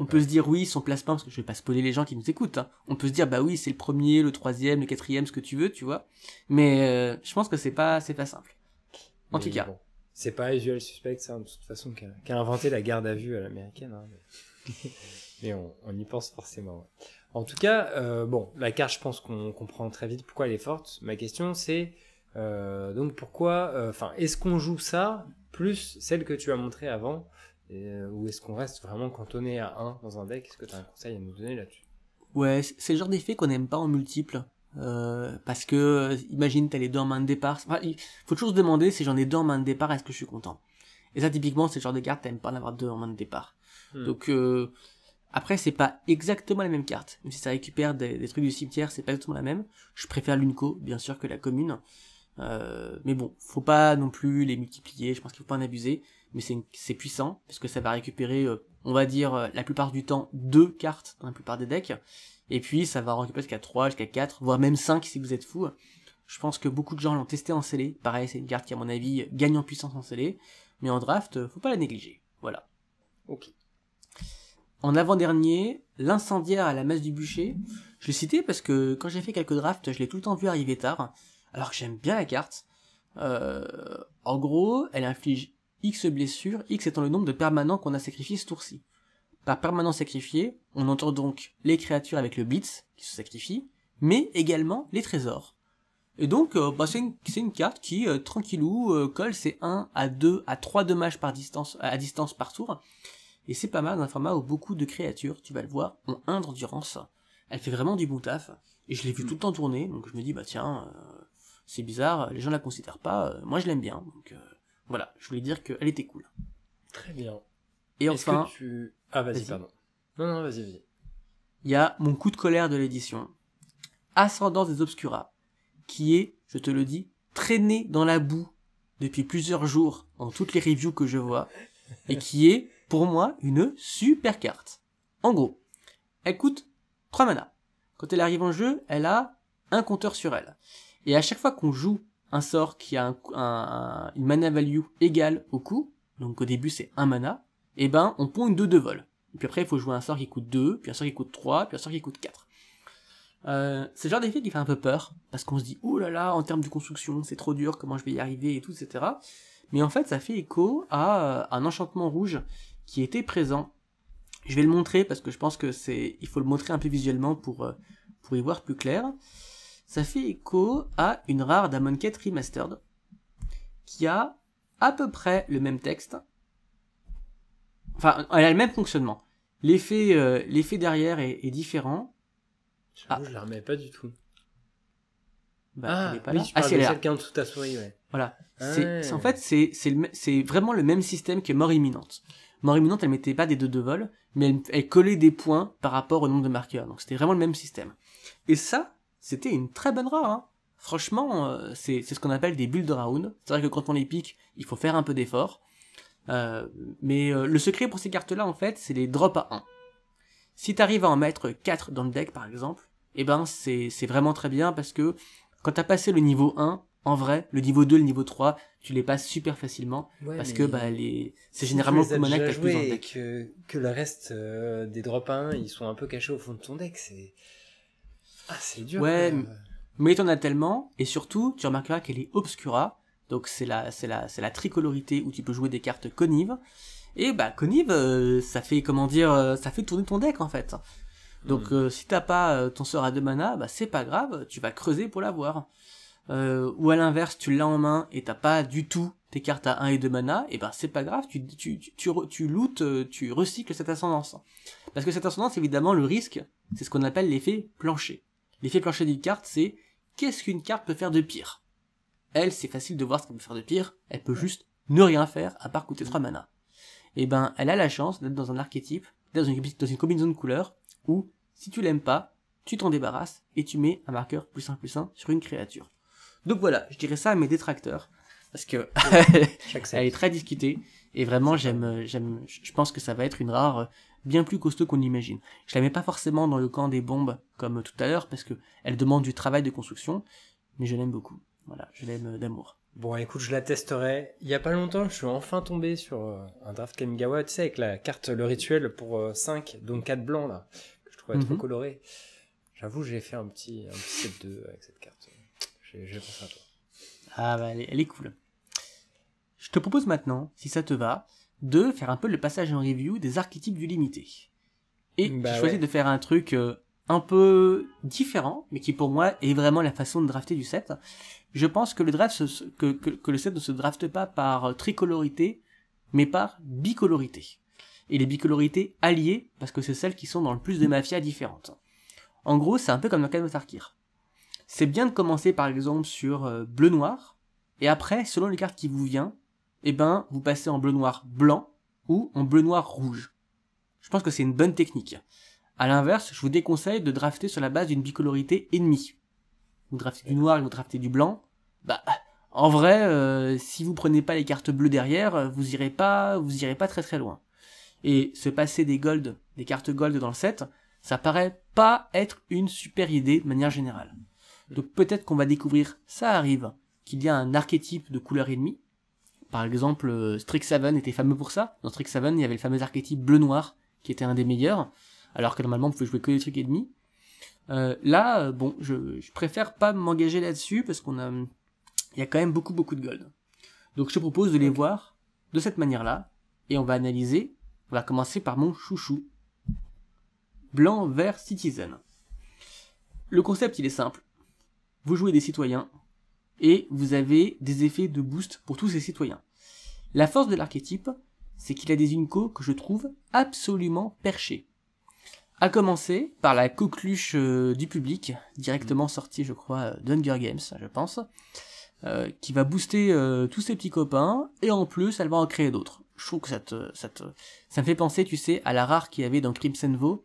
On peut se dire, oui, son placement, parce que je vais pas spoiler les gens qui nous écoutent, hein. On peut se dire, bah oui, c'est le premier, le troisième, le quatrième, ce que tu veux, tu vois. Mais euh, je pense que c'est pas, c'est pas simple. En mais tout cas. Bon, c'est pas Usual Suspect, ça, de toute façon, qui a, qui a inventé la garde à vue à l'américaine. Hein, mais mais on, on y pense forcément. Ouais. En tout cas, euh, bon, la carte, je pense qu'on comprend très vite pourquoi elle est forte. Ma question, c'est, euh, donc pourquoi, enfin, euh, est-ce qu'on joue ça, plus celle que tu as montrée avant? Et, euh, ou est-ce qu'on reste vraiment cantonné à un dans un deck? Est-ce que tu as un conseil à nous donner là-dessus? Ouais, c'est le genre d'effet qu'on n'aime pas en multiple. Euh, parce que, imagine, t'as les deux en main de départ. Enfin, il faut toujours se demander si j'en ai deux en main de départ, est-ce que je suis content? Et ça, typiquement, c'est le genre de carte, t'aimes pas en avoir deux en main de départ. Hmm. Donc, euh, après, c'est pas exactement la même carte. Même si ça récupère des, des trucs du cimetière, c'est pas exactement la même. Je préfère l'Unco, bien sûr, que la commune. Euh, mais bon, faut pas non plus les multiplier, je pense qu'il faut pas en abuser. Mais c'est puissant, parce que ça va récupérer, euh, on va dire, euh, la plupart du temps, deux cartes dans la plupart des decks. Et puis, ça va récupérer jusqu'à trois, jusqu'à quatre, voire même cinq si vous êtes fou. Je pense que beaucoup de gens l'ont testé en scellé. Pareil, c'est une carte qui, à mon avis, gagne en puissance en scellé. Mais en draft, euh, faut pas la négliger. Voilà. Ok. En avant-dernier, l'incendiaire à la masse du bûcher. Je l'ai cité parce que quand j'ai fait quelques drafts, je l'ai tout le temps vu arriver tard. Alors que j'aime bien la carte. Euh, en gros, elle inflige X blessures, X étant le nombre de permanents qu'on a sacrifiés ce tour-ci. Par permanent sacrifié, on entend donc les créatures avec le Blitz qui se sacrifient, mais également les trésors. Et donc, euh, bah, c'est une, une carte qui, euh, tranquillou, euh, colle ses un à deux à trois dommages par distance, à distance par tour. Et c'est pas mal dans un format où beaucoup de créatures, tu vas le voir, ont un d'endurance. Elle fait vraiment du bon taf. Et je l'ai vu tout le temps tourner, donc je me dis, bah tiens, euh, c'est bizarre, les gens la considèrent pas, euh, moi je l'aime bien, donc... Euh, voilà, je voulais dire qu'elle était cool. Très bien. Et enfin... Tu... Ah, vas-y, vas pardon. Non, non, vas-y, vas-y. Il y a mon coup de colère de l'édition, Ascendance des Obscura, qui est, je te le dis, traîné dans la boue depuis plusieurs jours dans toutes les reviews que je vois, et qui est, pour moi, une super carte. En gros, elle coûte trois manas. Quand elle arrive en jeu, elle a un compteur sur elle. Et à chaque fois qu'on joue un sort qui a un, un, une mana value égale au coût, donc au début c'est un mana, et ben on pond une deux de vol. Et puis après il faut jouer un sort qui coûte deux, puis un sort qui coûte trois, puis un sort qui coûte quatre. Euh, c'est le genre d'effet qui fait un peu peur, parce qu'on se dit, oh là là, en termes de construction, c'est trop dur, comment je vais y arriver, et tout, et cetera. Mais en fait ça fait écho à un enchantement rouge qui était présent. Je vais le montrer, parce que je pense que c'est, il faut le montrer un peu visuellement pour, pour y voir plus clair. Ça fait écho à une rare Damon Cat Remastered, qui a à peu près le même texte. Enfin, elle a le même fonctionnement. L'effet euh, derrière est, est différent. Ah. Je la remets pas du tout. Bah, ah, elle est pas oui, là. Tu ah, c'est celle qui est en dessous de ta souris, ouais. Voilà. Ah, c'est, en fait, c'est vraiment le même système que Mort Imminente. Mort Imminente, elle mettait pas des deux de vol, mais elle, elle collait des points par rapport au nombre de marqueurs. Donc c'était vraiment le même système. Et ça... c'était une très bonne rare, hein. Franchement, euh, c'est ce qu'on appelle des bulles de round. C'est vrai que quand on les pique, il faut faire un peu d'effort. Euh, mais euh, le secret pour ces cartes-là, en fait, c'est les drops à un. Si t'arrives à en mettre quatre dans le deck, par exemple, eh ben, c'est vraiment très bien parce que quand t'as passé le niveau un, en vrai, le niveau deux, le niveau trois, tu les passes super facilement. Ouais, parce que bah, les... c'est si généralement le mana que t'as plus dans le deck. Que, que le reste euh, des drops à un, ils sont un peu cachés au fond de ton deck, c'est... Ah, c'est dur. Ouais, euh... mais t'en as tellement, et surtout, tu remarqueras qu'elle est obscura, donc c'est la, c'est la, c'est la tricolorité où tu peux jouer des cartes connive, et bah, connive, euh, ça fait, comment dire, euh, ça fait tourner ton deck, en fait. Donc, mmh. euh, si t'as pas euh, ton sort à deux mana, bah, c'est pas grave, tu vas creuser pour l'avoir. euh, ou à l'inverse tu l'as en main et t'as pas du tout tes cartes à un et deux mana, et ben c'est pas grave, tu, tu, tu, tu, tu lootes, tu recycles cette ascendance. Parce que cette ascendance, évidemment, le risque, c'est ce qu'on appelle l'effet plancher. L'effet plancher d'une carte, c'est qu'est-ce qu'une carte peut faire de pire? Elle, c'est facile de voir ce qu'elle peut faire de pire, elle peut juste ne rien faire à part coûter trois mana. Et ben, elle a la chance d'être dans un archétype, dans une, dans une combinaison de couleurs, où, si tu l'aimes pas, tu t'en débarrasses et tu mets un marqueur plus un plus un sur une créature. Donc voilà, je dirais ça à mes détracteurs, parce que elle est très discutée, et vraiment j'aime, j'aime, je pense que ça va être une rare bien plus costaud qu'on l'imagine. Je la mets pas forcément dans le camp des bombes comme tout à l'heure, parce que elle demande du travail de construction, mais je l'aime beaucoup. Voilà, je l'aime d'amour. Bon, écoute, je la testerai. Il y a pas longtemps, je suis enfin tombé sur un draft Kamigawa, tu sais, avec la carte, le rituel pour cinq, donc quatre blancs, là, que je trouvais mm-hmm. trop coloré. J'avoue, j'ai fait un petit, un petit sept deux avec cette carte. J'ai pensé à toi. Ah bah, elle est, elle est cool. Je te propose maintenant, si ça te va, de faire un peu le passage en review des archétypes du limité. Et bah j'ai choisi ouais. de faire un truc euh, un peu différent, mais qui pour moi est vraiment la façon de drafter du set. Je pense que le, draft se, que, que, que le set ne se drafte pas par tricolorité, mais par bicolorité. Et les bicolorités alliées, parce que c'est celles qui sont dans le plus de mafias différentes. En gros, c'est un peu comme dans le cas de Tarkir. C'est bien de commencer par exemple sur euh, bleu-noir, et après, selon les cartes qui vous viennent, eh ben, vous passez en bleu-noir blanc ou en bleu-noir rouge. Je pense que c'est une bonne technique. A l'inverse, je vous déconseille de drafter sur la base d'une bicolorité ennemie. Vous draftez du noir et vous draftez du blanc. Bah, en vrai, euh, si vous prenez pas les cartes bleues derrière, vous irez pas, vous irez pas très très loin. Et se passer des gold, des cartes gold dans le set, ça paraît pas être une super idée de manière générale. Donc peut-être qu'on va découvrir, ça arrive, qu'il y a un archétype de couleur ennemie. Par exemple, Strixhaven était fameux pour ça. Dans Strixhaven, il y avait le fameux archétype bleu-noir, qui était un des meilleurs, alors que normalement, on pouvait jouer que des trucs ennemis. Euh, là, bon, je, je préfère pas m'engager là-dessus, parce qu'on a, il y a quand même beaucoup, beaucoup de gold. Donc je te propose de les voir de cette manière-là, et on va analyser. On va commencer par mon chouchou. Blanc, vert, citizen. Le concept, il est simple. Vous jouez des citoyens, et vous avez des effets de boost pour tous ces citoyens. La force de l'archétype, c'est qu'il a des unicos que je trouve absolument perchés. À commencer par la coqueluche euh, du public, directement sortie, je crois, d'Hunger Games, je pense, euh, qui va booster euh, tous ses petits copains, et en plus, elle va en créer d'autres. Je trouve que ça te, ça te, ça me fait penser, tu sais, à la rare qu'il y avait dans Crimson Vow,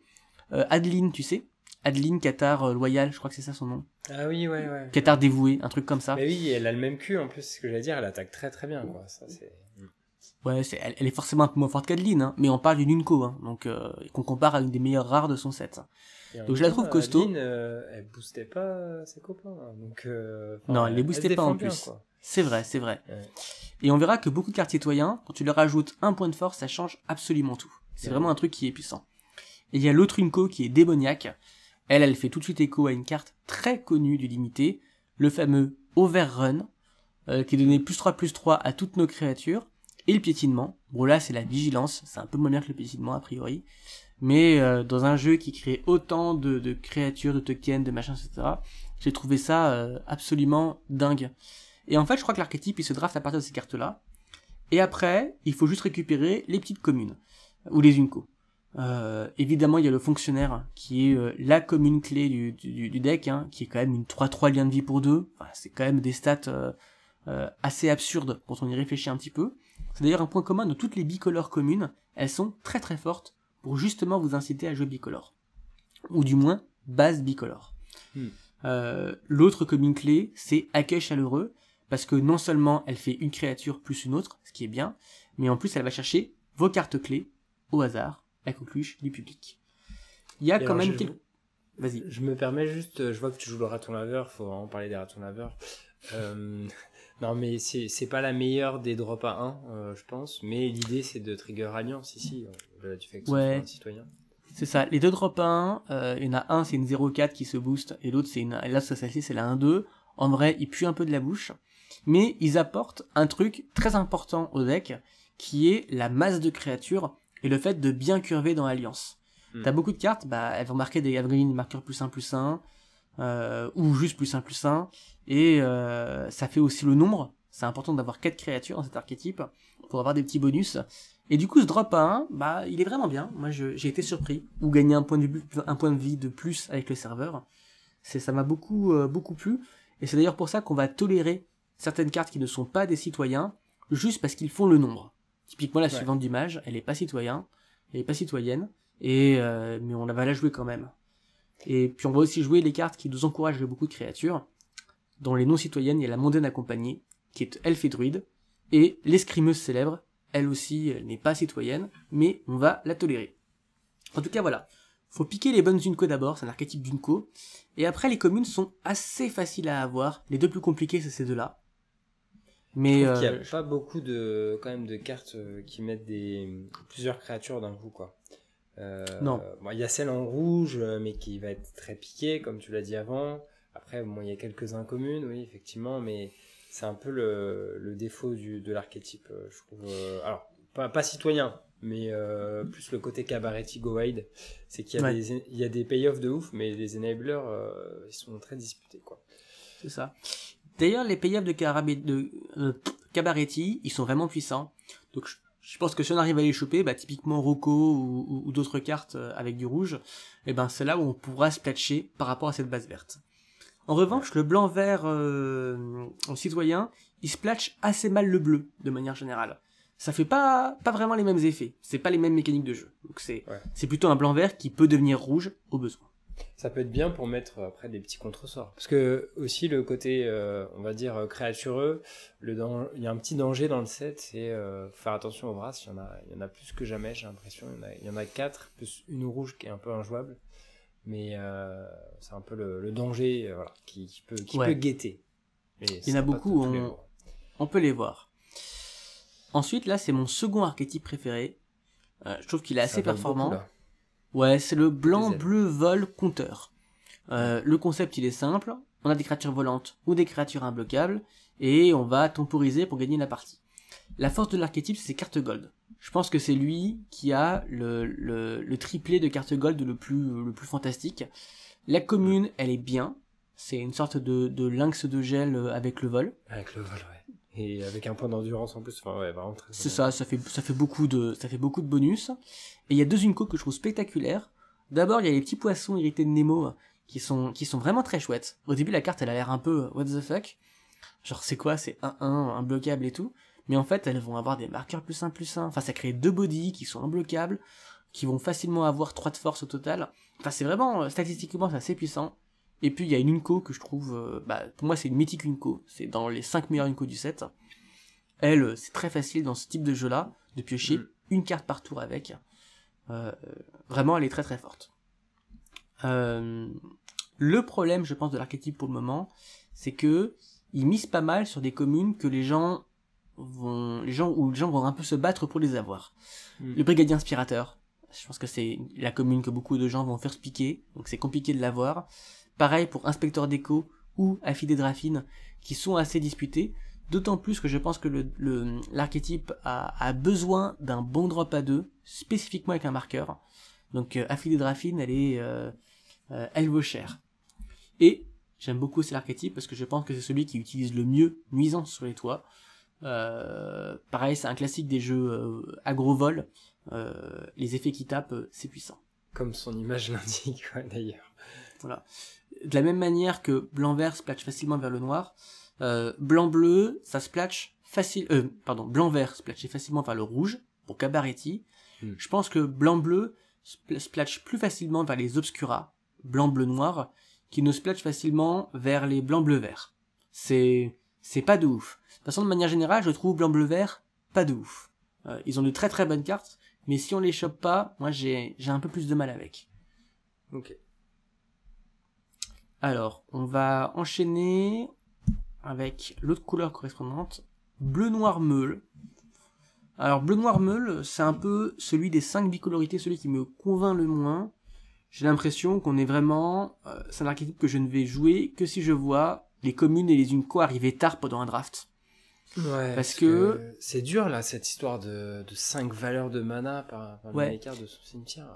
euh, Adeline, tu sais, Adeline, Qatar euh, Loyal, je crois que c'est ça son nom. Ah oui, ouais, ouais. Qatar dévoué, un truc comme ça. Mais oui, elle a le même cul, en plus, c'est ce que j'allais dire, elle attaque très très bien, quoi. Ça, c'est... Ouais, est, elle, elle est forcément un peu moins forte qu'Adeline, hein, mais on parle d'une Unco, hein, donc euh, qu'on compare à une des meilleures rares de son set. Donc je la trouve costaud. Adeline, euh, elle boostait pas ses copains, hein, donc... Euh, non, elle les boostait pas en plus. C'est vrai, c'est vrai. Ouais. Et on verra que beaucoup de cartes citoyens, quand tu leur ajoutes un point de force, ça change absolument tout. C'est ouais. vraiment un truc qui est puissant. Et il y a l'autre Unco qui est démoniaque. Elle, elle fait tout de suite écho à une carte très connue du limité, le fameux Overrun, euh, qui donnait plus trois plus trois à toutes nos créatures, et le piétinement. Bon là, c'est la vigilance, c'est un peu moins bien que le piétinement, a priori, mais euh, dans un jeu qui crée autant de, de créatures, de tokens, de machins, et cetera, j'ai trouvé ça euh, absolument dingue. Et en fait, je crois que l'archétype, il se draft à partir de ces cartes-là, et après, il faut juste récupérer les petites communes, ou les uncos. Euh, évidemment, il y a le fonctionnaire qui est euh, la commune clé du, du, du deck, hein, qui est quand même une trois trois lien de vie pour deux. Enfin, c'est quand même des stats euh, euh, assez absurdes quand on y réfléchit un petit peu. C'est d'ailleurs un point commun de toutes les bicolores communes. Elles sont très très fortes pour justement vous inciter à jouer bicolore, ou du moins base bicolore. Hmm. Euh, L'autre commune clé, c'est accueil chaleureux, parce que non seulement elle fait une créature plus une autre, ce qui est bien, mais en plus elle va chercher vos cartes clés au hasard. La coqueluche du public. Il y a et quand même quelques... Vas-y. Je me permets juste, je vois que tu joues le raton laveur, faut vraiment parler des ratons laveurs. Euh, non mais c'est pas la meilleure des drops à un, euh, je pense, mais l'idée c'est de trigger alliance ici, euh, du fait que ouais. c'est un citoyen. C'est ça, les deux drops à un, euh, il y en a un c'est une zéro quatre qui se booste, et l'autre c'est une... Là celle-ci c'est la un deux, en vrai ils puent un peu de la bouche, mais ils apportent un truc très important au deck, qui est la masse de créatures, et le fait de bien curver dans Alliance. Mmh. T'as beaucoup de cartes, bah, elles vont marquer des, elles vont gagner des marqueurs plus un, plus un, euh, ou juste plus un plus un, et euh, ça fait aussi le nombre. C'est important d'avoir quatre créatures dans cet archétype pour avoir des petits bonus. Et du coup, ce drop à un, bah, il est vraiment bien. Moi, j'ai été surpris. Ou gagner un point de, un point de vie de plus avec le serveur. Ça m'a beaucoup, euh, beaucoup plu. Et c'est d'ailleurs pour ça qu'on va tolérer certaines cartes qui ne sont pas des citoyens, juste parce qu'ils font le nombre. Typiquement, la ouais. suivante du mage, elle n'est pas citoyen, elle n'est pas citoyenne, et, euh, mais on va la jouer quand même. Et puis, on va aussi jouer les cartes qui nous encouragent à beaucoup de créatures. Dans les non-citoyennes, il y a la mondaine accompagnée, qui est elfe et druide, et l'escrimeuse célèbre, elle aussi, elle n'est pas citoyenne, mais on va la tolérer. En tout cas, voilà. Faut piquer les bonnes Unco d'abord, c'est un archétype d'Unco, et après, les communes sont assez faciles à avoir. Les deux plus compliquées, c'est ces deux-là. Mais euh, il n'y a je... pas beaucoup de, quand même, de cartes qui mettent des, plusieurs créatures d'un coup, quoi. Euh, non. Bon, il y a celle en rouge, mais qui va être très piquée, comme tu l'as dit avant. Après, bon, il y a quelques incommunes, oui, effectivement, mais... C'est un peu le, le défaut du, de l'archétype, je trouve. Alors, pas, pas citoyen, mais euh, plus le côté cabaretigo-wide. C'est qu'il y a ouais. des, il y a des payoffs de ouf, mais les enablers, euh, ils sont très disputés, quoi. C'est ça. D'ailleurs, les payoffs de, de euh, cabaretti, ils sont vraiment puissants. Donc, je, je pense que si on arrive à les choper, bah, typiquement Rocco ou, ou, ou d'autres cartes avec du rouge, eh ben, c'est là où on pourra se platcher par rapport à cette base verte. En revanche, le blanc-vert euh, en citoyen, il splatche assez mal le bleu, de manière générale. Ça fait pas, pas vraiment les mêmes effets, c'est pas les mêmes mécaniques de jeu. Donc c'est ouais. plutôt un blanc-vert qui peut devenir rouge au besoin. Ça peut être bien pour mettre après des petits contresorts. Parce que aussi le côté, euh, on va dire, créatureux, il y a un petit danger dans le set, c'est euh, faire attention aux brasses, il y en a, il y en a plus que jamais, j'ai l'impression. Il y en a quatre, plus une rouge qui est un peu injouable. Mais euh, c'est un peu le, le danger euh, voilà, qui, qui, peut, qui ouais. peut guetter. Et il y en a beaucoup, on, on peut les voir. Ensuite, là, c'est mon second archétype préféré. Euh, je trouve qu'il est ça assez performant. Beaucoup, ouais, c'est le blanc-bleu-vol-compteur. Euh, le concept, il est simple. On a des créatures volantes ou des créatures imbloquables. Et on va temporiser pour gagner la partie. La force de l'archétype, c'est ses cartes gold. Je pense que c'est lui qui a le, le, le triplé de cartes gold le plus, le plus fantastique. La commune, elle est bien. C'est une sorte de, de lynx de gel avec le vol. Avec le vol, ouais. Et avec un point d'endurance en plus. Enfin, ouais, vraiment très... C'est ça, ça fait, ça, fait beaucoup de, ça fait beaucoup de bonus. Et il y a deux Unco que je trouve spectaculaires. D'abord, il y a les petits poissons hérités de Nemo qui sont, qui sont vraiment très chouettes. Au début, la carte, elle a l'air un peu what the fuck. Genre, c'est quoi? C'est un un, imbloquable et tout. Mais en fait, elles vont avoir des marqueurs plus un plus un. Enfin, ça crée deux bodies qui sont imbloquables, qui vont facilement avoir trois de force au total. Enfin, c'est vraiment, statistiquement, c'est assez puissant. Et puis, il y a une Unco que je trouve, euh, bah, pour moi, c'est une mythique Unco. C'est dans les cinq meilleures Unco du set. Elle, c'est très facile dans ce type de jeu-là, de piocher mmh. une carte par tour avec. Euh, vraiment, elle est très très forte. Euh, le problème, je pense, de l'archétype pour le moment, c'est que il mise pas mal sur des communes que les gens... Vont, les gens, où les gens vont un peu se battre pour les avoir. Mmh. Le brigadier inspirateur, je pense que c'est la commune que beaucoup de gens vont faire se piquer, donc c'est compliqué de l'avoir. Pareil pour inspecteur d'écho ou affidée de Raffine, qui sont assez disputés, d'autant plus que je pense que l'archétype le, le, a, a besoin d'un bon drop à deux, spécifiquement avec un marqueur. Donc euh, affidée de Raffine, elle est euh, euh, elle vaut cher. Et j'aime beaucoup cet archétype parce que je pense que c'est celui qui utilise le mieux nuisance sur les toits. Euh, pareil, c'est un classique des jeux euh, agro-vol. Euh, les effets qui tapent, euh, c'est puissant. Comme son image l'indique, ouais, d'ailleurs. Voilà. De la même manière que blanc-vert splatche facilement vers le noir, euh, blanc-bleu, ça splatche facile. Euh, pardon, blanc-vert splatche facilement vers le rouge pour Cabaretti. Mm. Je pense que blanc-bleu splatche plus facilement vers les obscura, blanc-bleu-noir, qui ne splatche facilement vers les blanc-bleu-vert. C'est c'est pas de ouf. De toute façon, de manière générale, je trouve blanc-bleu-vert pas de ouf. Euh, ils ont de très très bonnes cartes, mais si on les chope pas, moi j'ai un peu plus de mal avec. Ok. Alors, on va enchaîner avec l'autre couleur correspondante, bleu-noir-meule. Alors, bleu-noir-meule, c'est un peu celui des cinq bicolorités, celui qui me convainc le moins. J'ai l'impression qu'on est vraiment... Euh, c'est un archétype que je ne vais jouer que si je vois les communes et les Unco arriver tard pendant un draft. Ouais, parce que, que c'est dur là, cette histoire de, de cinq valeurs de mana par, par ouais. l'écart de son cimetière.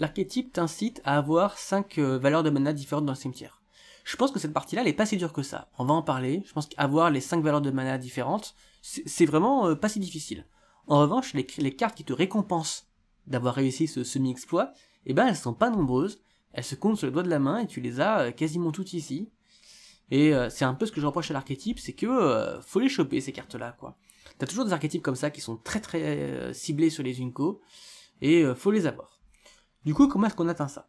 L'archétype t'incite à avoir cinq euh, valeurs de mana différentes dans le cimetière. Je pense que cette partie-là, elle est pas si dure que ça. On va en parler. Je pense qu'avoir les cinq valeurs de mana différentes, c'est vraiment euh, pas si difficile. En revanche, les, les cartes qui te récompensent d'avoir réussi ce semi-exploit, eh ben, elles sont pas nombreuses. Elles se comptent sur le doigt de la main et tu les as euh, quasiment toutes ici. Et euh, c'est un peu ce que je reproche à l'archétype, c'est que euh, faut les choper, ces cartes-là, quoi. T'as toujours des archétypes comme ça qui sont très très euh, ciblés sur les Unco, et euh, faut les avoir. Du coup, comment est-ce qu'on atteint ça?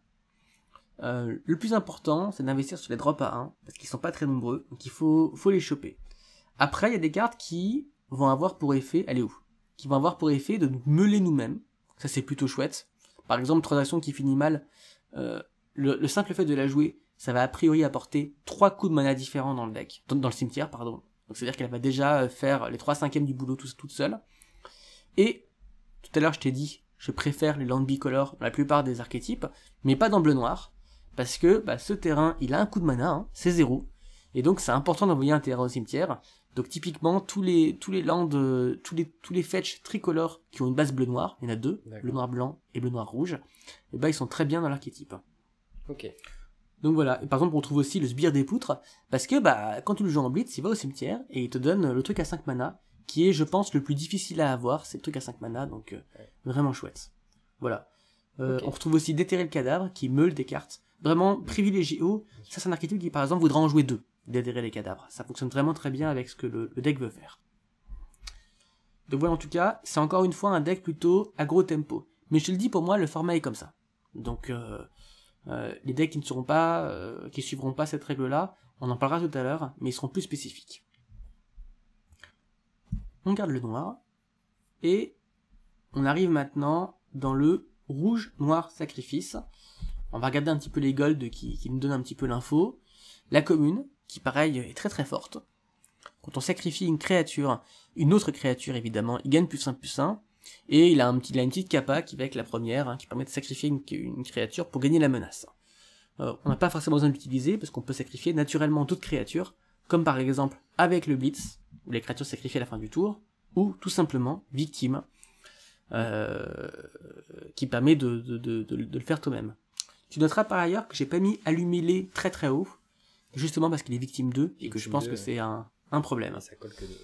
Euh, le plus important, c'est d'investir sur les drops à un, parce qu'ils sont pas très nombreux, donc il faut, faut les choper. Après, il y a des cartes qui vont avoir pour effet, elle est où? Qui vont avoir pour effet de nous meuler nous-mêmes, ça c'est plutôt chouette. Par exemple, transaction qui finit mal, euh, le, le simple fait de la jouer, ça va a priori apporter trois coups de mana différents dans le deck, dans, dans le cimetière, pardon. Donc c'est-à-dire qu'elle va déjà faire les trois cinquièmes du boulot tout, toute seule. Et, tout à l'heure je t'ai dit, je préfère les landes bicolores dans la plupart des archétypes, mais pas dans bleu-noir, parce que bah, ce terrain, il a un coup de mana, hein, c'est zéro, et donc c'est important d'envoyer un terrain au cimetière. Donc typiquement, tous les, tous les landes, tous les, tous les fetch tricolores qui ont une base bleu-noir, il y en a deux, bleu-noir-blanc et bleu-noir-rouge, et bah ils sont très bien dans l'archétype. Ok. Donc voilà, et par exemple on trouve aussi le sbire des poutres, parce que bah quand tu le joues en blitz, il va au cimetière, et il te donne le truc à cinq mana, qui est je pense le plus difficile à avoir, c'est le truc à cinq mana, donc euh, ouais. Vraiment chouette. Voilà. Euh, okay. On retrouve aussi déterrer le cadavre, qui meule des cartes, vraiment privilégié haut, ça c'est un archétype qui par exemple voudra en jouer deux, déterrer les cadavres, ça fonctionne vraiment très bien avec ce que le, le deck veut faire. Donc voilà en tout cas, c'est encore une fois un deck plutôt aggro tempo, mais je te le dis pour moi le format est comme ça, donc... Euh, Euh, les decks qui ne seront pas, euh, qui suivront pas cette règle-là, on en parlera tout à l'heure, mais ils seront plus spécifiques. On garde le noir, et on arrive maintenant dans le rouge-noir sacrifice. On va regarder un petit peu les golds qui, qui nous donnent un petit peu l'info. La commune, qui pareil est très très forte. Quand on sacrifie une créature, une autre créature évidemment, il gagne plus un plus un. Et il a, un petit, il a une petite capa qui va avec la première, hein, qui permet de sacrifier une, une créature pour gagner la menace. Euh, on n'a pas forcément besoin d'utiliser, parce qu'on peut sacrifier naturellement d'autres créatures, comme par exemple avec le Blitz, où les créatures sacrifiées à la fin du tour, ou tout simplement Victime, euh, qui permet de, de, de, de, de le faire toi-même. Tu noteras par ailleurs que j'ai pas mis allumer les très très haut, justement parce qu'il est Victime deux, et que je pense que c'est un, un problème. Ça colle que deux.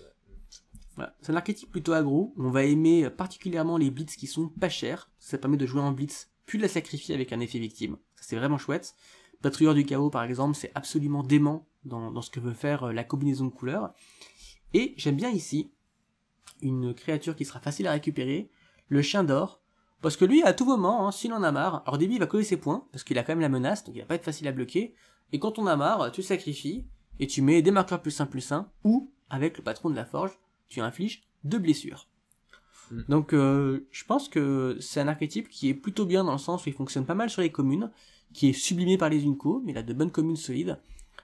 Voilà. C'est un archétype plutôt aggro, on va aimer particulièrement les blitz qui sont pas chers, ça permet de jouer en blitz, puis de la sacrifier avec un effet victime, ça c'est vraiment chouette. Patrouilleur du chaos par exemple, c'est absolument dément dans, dans ce que veut faire la combinaison de couleurs. Et j'aime bien ici, une créature qui sera facile à récupérer, le chien d'or, parce que lui à tout moment, hein, s'il en a marre, alors au début il va coller ses points, parce qu'il a quand même la menace, donc il va pas être facile à bloquer, et quand on a marre, tu sacrifies, et tu mets des marqueurs plus un plus un, ou avec le patron de la forge, tu infliges deux blessures. Mmh. Donc euh, je pense que c'est un archétype qui est plutôt bien dans le sens où il fonctionne pas mal sur les communes, qui est sublimé par les Unco, mais il a de bonnes communes solides,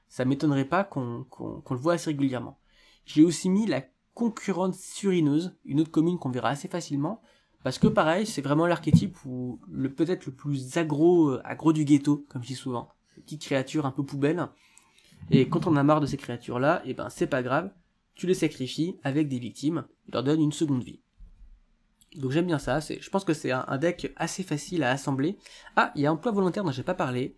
ça m'étonnerait pas qu'on qu'on, qu'on le voit assez régulièrement. J'ai aussi mis la concurrente surineuse, une autre commune qu'on verra assez facilement, parce que pareil, c'est vraiment l'archétype où le peut-être le plus aggro, euh, aggro du ghetto, comme je dis souvent, les petites créatures un peu poubelles, et quand on a marre de ces créatures-là, et ben c'est pas grave, tu les sacrifies avec des victimes, tu leur donnes une seconde vie. Donc j'aime bien ça, je pense que c'est un, un deck assez facile à assembler. Ah, il y a emploi volontaire dont j'ai pas parlé,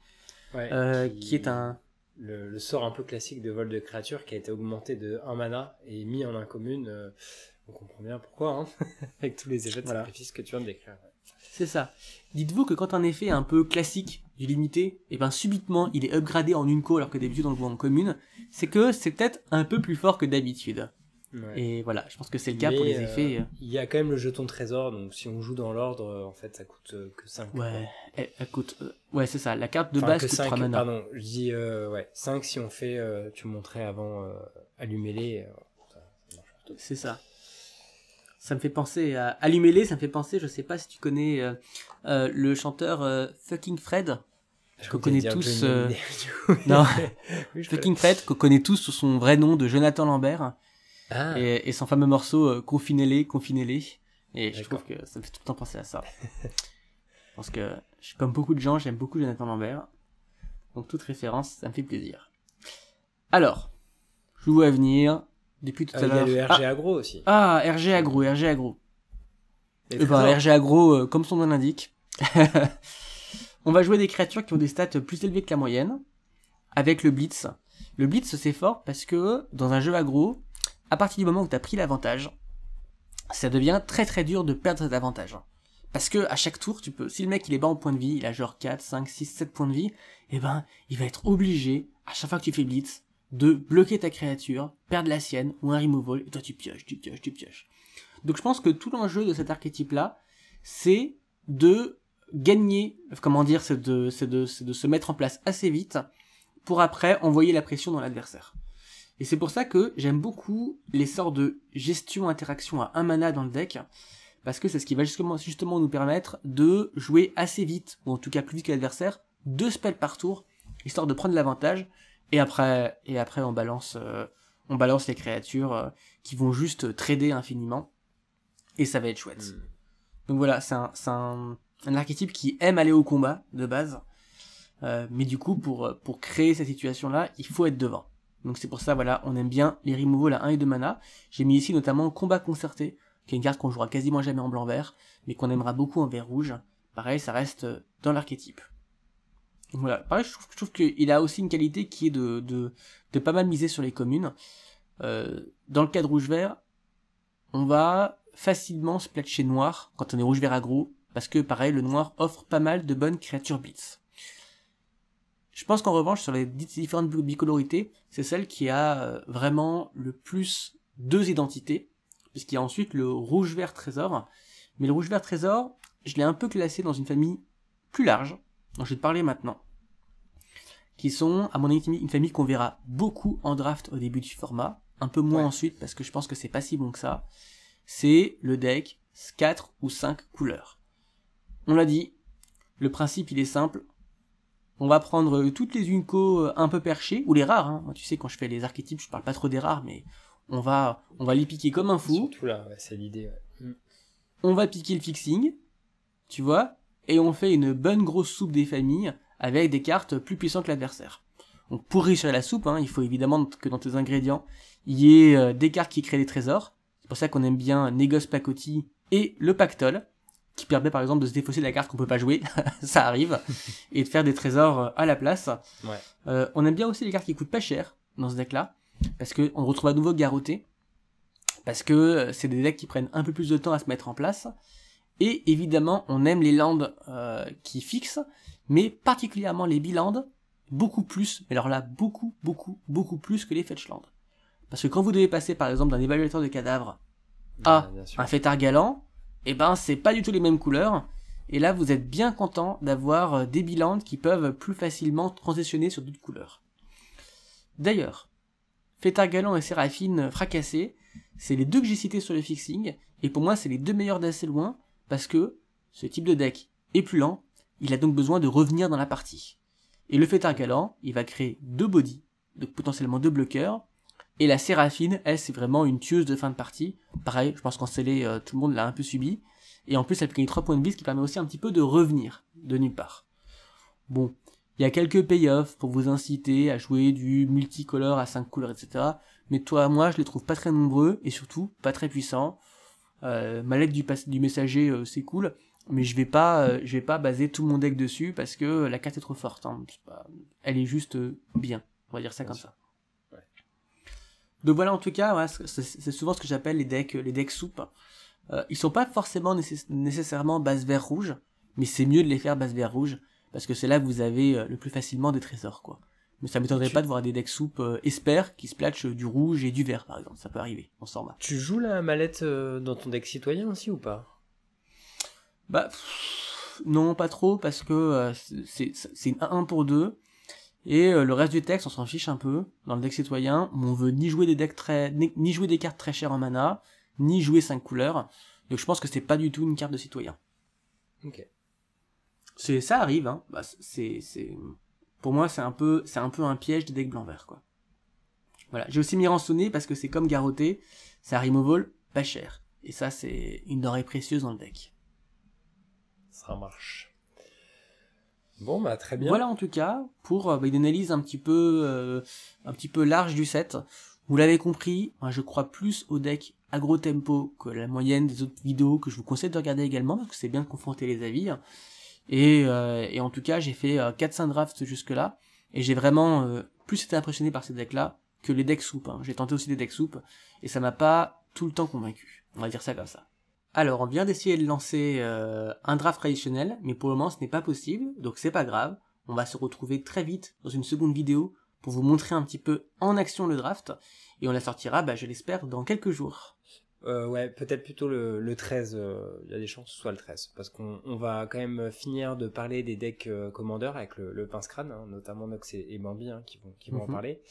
ouais, euh, qui, qui est un... Le, le sort un peu classique de vol de créature qui a été augmenté de un mana et mis en incommune, euh, on comprend bien pourquoi, hein, avec tous les effets de voilà. Sacrifice que tu viens de décrire. Ouais. C'est ça. Dites-vous que quand un effet un peu classique du limité, et ben subitement il est upgradé en unco alors que d'habitude on le voit en commune, c'est que c'est peut-être un peu plus fort que d'habitude. Ouais. Et voilà, je pense que c'est le cas. Mais pour les effets. Il euh, y a quand même le jeton trésor, donc si on joue dans l'ordre, en fait ça coûte que cinq. Ouais, elle, elle coûte. Euh, ouais, c'est ça, la carte de enfin, base coûte trois mana. Pardon, je dis euh, ouais, cinq si on fait, euh, tu montrais avant, euh, allumer-les. Euh, c'est ça. Ça me fait penser à Allumer-les, ça me fait penser, je sais pas si tu connais euh, euh, le chanteur euh, Fucking Fred, qu'on connaît tous. Euh... non, oui, Fucking Fred, qu'on connaît tous sous son vrai nom de Jonathan Lambert, ah. et, et son fameux morceau euh, Confinez-les, Confinez-les, et je trouve que ça me fait tout le temps penser à ça. Parce que, comme beaucoup de gens, j'aime beaucoup Jonathan Lambert, donc toute référence, ça me fait plaisir. Alors, je vous vois venir. Depuis tout euh, à l'heure. Il y a le R G ah. Agro aussi. Ah, R G Agro, R G Agro. Euh, ben, R G Agro, euh, comme son nom l'indique. On va jouer des créatures qui ont des stats plus élevées que la moyenne. avec le Blitz. Le Blitz, c'est fort parce que dans un jeu aggro, à partir du moment où tu as pris l'avantage, ça devient très très dur de perdre cet avantage. Parce que à chaque tour, tu peux. Si le mec il est bas en points de vie, il a genre quatre, cinq, six, sept points de vie, et ben il va être obligé, à chaque fois que tu fais Blitz, de bloquer ta créature, perdre la sienne ou un removal, et toi tu pioches, tu pioches, tu pioches. Donc je pense que tout l'enjeu de cet archétype-là, c'est de gagner, comment dire, c'est de, c'est de, c'est de se mettre en place assez vite pour après envoyer la pression dans l'adversaire. Et c'est pour ça que j'aime beaucoup les sorts de gestion-interaction à un mana dans le deck, parce que c'est ce qui va justement, justement nous permettre de jouer assez vite, ou en tout cas plus vite que l'adversaire, deux spells par tour, histoire de prendre l'avantage, et après, et après on, balance, euh, on balance les créatures euh, qui vont juste trader infiniment, et ça va être chouette. Mmh. Donc voilà, c'est un, un, un archétype qui aime aller au combat, de base, euh, mais du coup, pour, pour créer cette situation-là, il faut être devant. Donc c'est pour ça, voilà, on aime bien les removals à un et deux mana. J'ai mis ici notamment Combat Concerté, qui est une carte qu'on jouera quasiment jamais en blanc-vert, mais qu'on aimera beaucoup en vert-rouge. Pareil, ça reste dans l'archétype. Voilà, pareil, je trouve, trouve qu'il a aussi une qualité qui est de, de, de pas mal miser sur les communes. Euh, dans le cas de rouge-vert, on va facilement se platcher noir quand on est rouge-vert aggro, parce que pareil, le noir offre pas mal de bonnes créatures blitz. Je pense qu'en revanche, sur les différentes bicolorités, c'est celle qui a vraiment le plus deux identités, puisqu'il y a ensuite le rouge-vert trésor. Mais le rouge-vert trésor, je l'ai un peu classé dans une famille plus large, dont je vais te parler maintenant, qui sont, à mon avis, une famille qu'on verra beaucoup en draft au début du format, un peu moins ouais. ensuite, parce que je pense que c'est pas si bon que ça. C'est le deck quatre ou cinq couleurs. On l'a dit, le principe il est simple. On va prendre toutes les uncos un peu perchées, ou les rares, hein. Tu sais, quand je fais les archétypes, je parle pas trop des rares, mais on va, on va les piquer comme un fou. Surtout là, ouais, c'est l'idée. Ouais. On va piquer le fixing, tu vois, et on fait une bonne grosse soupe des familles avec des cartes plus puissantes que l'adversaire. Donc pour réussir la soupe, hein, il faut évidemment que dans tes ingrédients, il y ait des cartes qui créent des trésors. C'est pour ça qu'on aime bien Négoce Pacotille et le Pactole, qui permet par exemple de se défausser de la carte qu'on peut pas jouer, ça arrive, et de faire des trésors à la place. Ouais. Euh, on aime bien aussi les cartes qui coûtent pas cher dans ce deck-là, parce qu'on retrouve à nouveau Garrotté, parce que c'est des decks qui prennent un peu plus de temps à se mettre en place, et évidemment on aime les landes euh, qui fixent, mais particulièrement les bilandes, beaucoup plus, mais alors là beaucoup, beaucoup, beaucoup plus que les fetchlands. Parce que quand vous devez passer par exemple d'un évaluateur de cadavres à ouais, un fêtard galant, et eh ben c'est pas du tout les mêmes couleurs, et là vous êtes bien content d'avoir des bilans qui peuvent plus facilement transitionner sur d'autres couleurs. D'ailleurs, Fêtard Galant et Séraphine fracassés, c'est les deux que j'ai cités sur le fixing, et pour moi c'est les deux meilleurs d'assez loin, parce que ce type de deck est plus lent, il a donc besoin de revenir dans la partie. Et le Fêtard Galant, il va créer deux bodies, donc potentiellement deux bloqueurs, et la Séraphine, elle, c'est vraiment une tueuse de fin de partie. Pareil, je pense qu'en scellé, euh, tout le monde l'a un peu subi. Et en plus, elle peut gagner trois points de vie, ce qui permet aussi un petit peu de revenir de nulle part. Bon, il y a quelques payoffs pour vous inciter à jouer du multicolore à cinq couleurs, et cetera. Mais toi, moi, je les trouve pas très nombreux, et surtout, pas très puissants. Euh, ma lettre du, du messager, euh, c'est cool, mais je vais pas, euh, je vais pas baser tout mon deck dessus, parce que la carte est trop forte. Hein. Elle est juste euh, bien, on va dire ça comme ça. Donc voilà, en tout cas, ouais, c'est souvent ce que j'appelle les decks, les decks soupes. Euh, ils sont pas forcément nécess nécessairement base vert rouge, mais c'est mieux de les faire base vert rouge, parce que c'est là que vous avez euh, le plus facilement des trésors, quoi. Mais ça m'étonnerait tu... pas de voir des decks soupes euh, espères qui se platchent du rouge et du vert, par exemple. Ça peut arriver, on s'en va. Tu joues la mallette euh, dans ton deck citoyen aussi ou pas? Bah, pff, non, pas trop, parce que euh, c'est une un pour deux. Et le reste du texte, on s'en fiche un peu. Dans le deck citoyen, on veut ni jouer des decks très, ni jouer des cartes très chères en mana, ni jouer cinq couleurs. Donc je pense que c'est pas du tout une carte de citoyen. Ok. C'est, ça arrive, hein. Bah, c'est, c'est, pour moi, c'est un peu, c'est un peu un piège des decks blanc-vert, quoi. Voilà. J'ai aussi mis rançonné parce que c'est comme Garrotté, ça removal pas cher. Et ça, c'est une denrée précieuse dans le deck. Ça marche. Bon, bah très bien. Voilà en tout cas pour bah, une analyse un petit peu, euh, un petit peu large du set. Vous l'avez compris, hein, je crois plus au deck agro tempo que la moyenne des autres vidéos que je vous conseille de regarder également, parce que c'est bien de confronter les avis. Et, euh, et en tout cas, j'ai fait euh, quatre cinq drafts jusque là. Et j'ai vraiment euh, plus été impressionné par ces decks-là que les decks soupe. Hein. J'ai tenté aussi des decks soupe, et ça m'a pas tout le temps convaincu. On va dire ça comme ça. Alors, on vient d'essayer de lancer euh, un draft traditionnel, mais pour le moment ce n'est pas possible, donc c'est pas grave. On va se retrouver très vite dans une seconde vidéo pour vous montrer un petit peu en action le draft, et on la sortira, bah, je l'espère, dans quelques jours. Euh, ouais, peut-être plutôt le, le treize, il euh, y a des chances que ce soit le treize, parce qu'on on va quand même finir de parler des decks euh, commandeurs avec le, le pince-crâne, hein, notamment Nox et, et Bambi hein, qui vont, qui vont mm-hmm. en parler.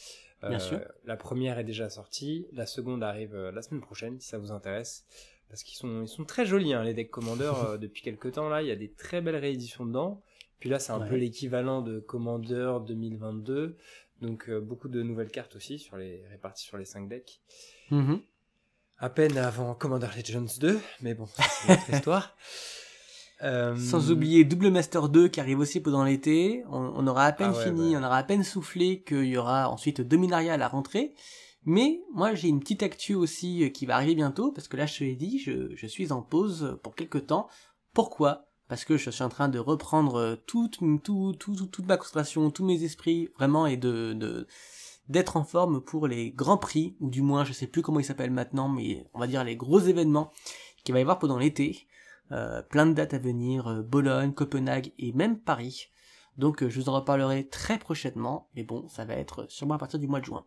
Euh, Bien sûr. La première est déjà sortie, la seconde arrive euh, la semaine prochaine, si ça vous intéresse, parce qu'ils sont, ils sont très jolis hein, les decks commandeurs euh, depuis quelques temps, là, il y a des très belles rééditions dedans, puis là c'est un ouais. peu l'équivalent de Commander deux mille vingt-deux, donc euh, beaucoup de nouvelles cartes aussi, sur les, réparties sur les cinq decks. Mm-hmm. À peine avant Commander Legends deux, mais bon, c'est notre histoire. Euh... Sans oublier Double Master deux qui arrive aussi pendant l'été. On, on aura à peine ah ouais, fini, bah... on aura à peine soufflé qu'il y aura ensuite Dominaria à la rentrée. Mais moi, j'ai une petite actu aussi qui va arriver bientôt, parce que là, je te l'ai dit, je, je suis en pause pour quelques temps. Pourquoi ? Parce que je suis en train de reprendre toute, tout, tout, tout, toute ma concentration, tous mes esprits, vraiment, et de... de d'être en forme pour les grands prix, ou du moins, je sais plus comment ils s'appellent maintenant, mais on va dire les gros événements qu'il va y avoir pendant l'été. Euh, plein de dates à venir, euh, Bologne, Copenhague et même Paris. Donc euh, je vous en reparlerai très prochainement, mais bon, ça va être sûrement à partir du mois de juin.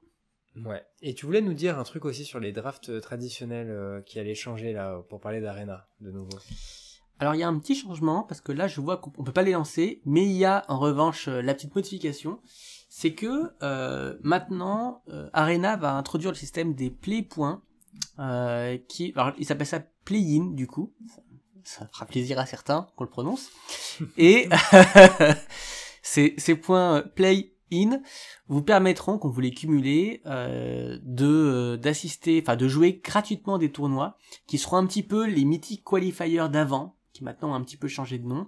Ouais, et tu voulais nous dire un truc aussi sur les drafts traditionnels euh, qui allaient changer là, pour parler d'Arena, de nouveau. Alors il y a un petit changement, parce que là je vois qu'on peut pas les lancer, mais il y a en revanche la petite modification. C'est que euh, maintenant, euh, Arena va introduire le système des play-points, euh, qui, alors il s'appelle ça play-in du coup, ça, ça fera plaisir à certains qu'on le prononce, et ces, ces points play-in vous permettront, quand vous les cumulez, euh, de euh, d'assister, enfin de jouer gratuitement des tournois, qui seront un petit peu les mythiques qualifiers d'avant, qui maintenant ont un petit peu changé de nom,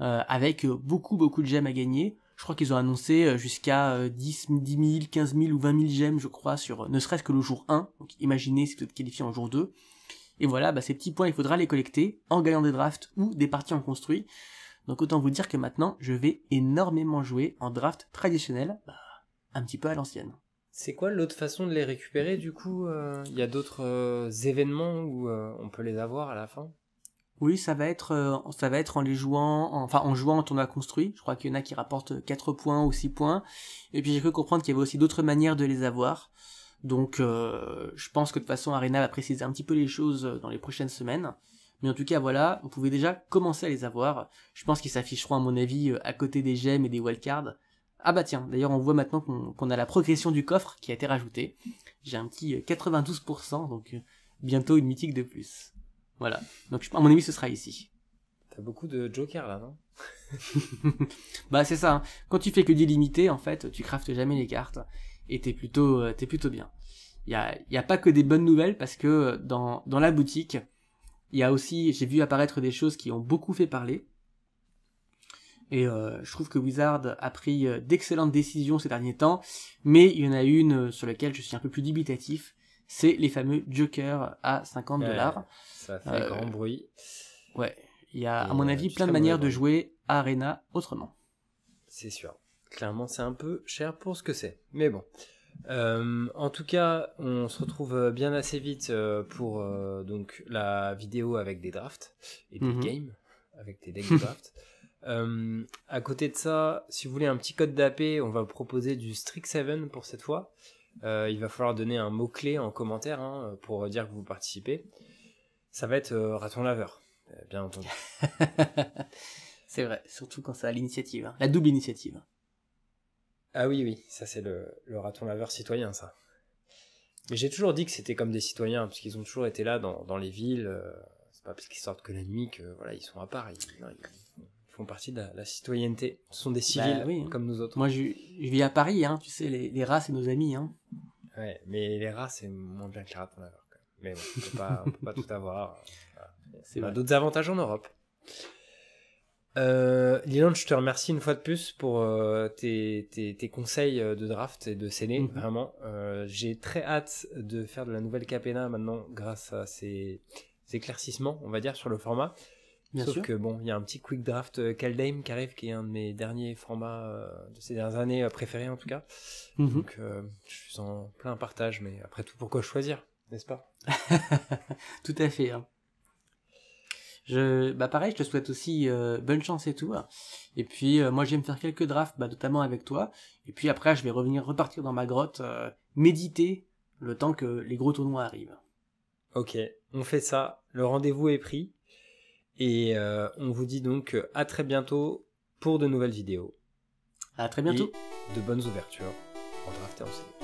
euh, avec beaucoup beaucoup de gemmes à gagner. Je crois qu'ils ont annoncé jusqu'à dix mille, quinze mille ou vingt mille gemmes, je crois, sur ne serait-ce que le jour un. Donc imaginez si vous êtes qualifié en jour deux. Et voilà, bah, ces petits points, il faudra les collecter en gagnant des drafts ou des parties en construit. Donc autant vous dire que maintenant, je vais énormément jouer en draft traditionnel, bah, un petit peu à l'ancienne. C'est quoi l'autre façon de les récupérer, du coup ? Il y a d'autres euh, événements où euh, on peut les avoir à la fin ? Oui, ça va être, ça va être en les jouant, en, enfin, en jouant en tournoi construit. Je crois qu'il y en a qui rapportent quatre points ou six points. Et puis, j'ai cru comprendre qu'il y avait aussi d'autres manières de les avoir. Donc, euh, je pense que de toute façon, Arena va préciser un petit peu les choses dans les prochaines semaines. Mais en tout cas, voilà, vous pouvez déjà commencer à les avoir. Je pense qu'ils s'afficheront, à mon avis, à côté des gemmes et des wildcards. Ah bah tiens, d'ailleurs, on voit maintenant qu'on qu'on a la progression du coffre qui a été rajoutée. J'ai un petit quatre-vingt-douze pour cent, donc bientôt une mythique de plus. Voilà, donc à mon avis ce sera ici. T'as beaucoup de jokers là, non? Bah c'est ça, hein. Quand tu fais que d'illimité, en fait, tu craftes jamais les cartes, et t'es plutôt, t'es plutôt bien. Il n'y a, a pas que des bonnes nouvelles, parce que dans, dans la boutique, il y a aussi, j'ai vu apparaître des choses qui ont beaucoup fait parler, et euh, je trouve que Wizard a pris d'excellentes décisions ces derniers temps, mais il y en a une sur laquelle je suis un peu plus dubitatif, c'est les fameux jokers à cinquante dollars. Ouais, ça fait euh, grand bruit. Ouais, il y a, et à mon avis, plein de manières de jouer à Arena autrement. C'est sûr. Clairement, c'est un peu cher pour ce que c'est. Mais bon. Euh, en tout cas, on se retrouve bien assez vite pour euh, donc, la vidéo avec des drafts et des mm-hmm. games avec des decks de drafts. Euh, à côté de ça, si vous voulez un petit code d'A P, on va vous proposer du Strixhaven pour cette fois. Euh, il va falloir donner un mot-clé en commentaire hein, pour dire que vous participez. Ça va être euh, raton laveur, euh, bien entendu. C'est vrai, surtout quand c'est à l'initiative, hein. La double initiative. Ah oui, oui, ça c'est le, le raton laveur citoyen, ça. Mais j'ai toujours dit que c'était comme des citoyens, parce qu'ils ont toujours été là dans, dans les villes. Euh, c'est pas parce qu'ils sortent que la nuit que voilà, ils sont à part. Ils, non, ils, font partie de la, la citoyenneté. Ce sont des civils, bah, oui, hein. Comme nous autres. Moi, je, je vis à Paris, hein, tu sais, les, les rats, c'est nos amis. Hein. Ouais, mais les rats, c'est moins bien que les rats qu'on a. Mais bon, on peut pas, on peut pas tout avoir. Voilà. C'est on a d'autres avantages en Europe. Euh, Leland, je te remercie une fois de plus pour euh, tes, tes, tes conseils de draft et de scellé, mm-hmm. vraiment. Euh, j'ai très hâte de faire de la nouvelle Capenna maintenant, grâce à ces, ces éclaircissements, on va dire, sur le format. Bien Sauf sûr. que bon, il y a un petit quick draft Kaldheim qui arrive, qui est un de mes derniers formats euh, de ces dernières années euh, préférés en tout cas. Mm -hmm. Donc euh, je suis en plein partage, mais après tout, pourquoi choisir, n'est-ce pas? Tout à fait. Hein. Je, bah pareil, je te souhaite aussi euh, bonne chance et tout. Hein. Et puis euh, moi, je vais me faire quelques drafts, bah, notamment avec toi. Et puis après, je vais revenir repartir dans ma grotte, euh, méditer le temps que les gros tournois arrivent. Ok, on fait ça. Le rendez-vous est pris. Et euh, on vous dit donc à très bientôt pour de nouvelles vidéos. À très bientôt. Et de bonnes ouvertures en draft et en série.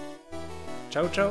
Ciao, ciao.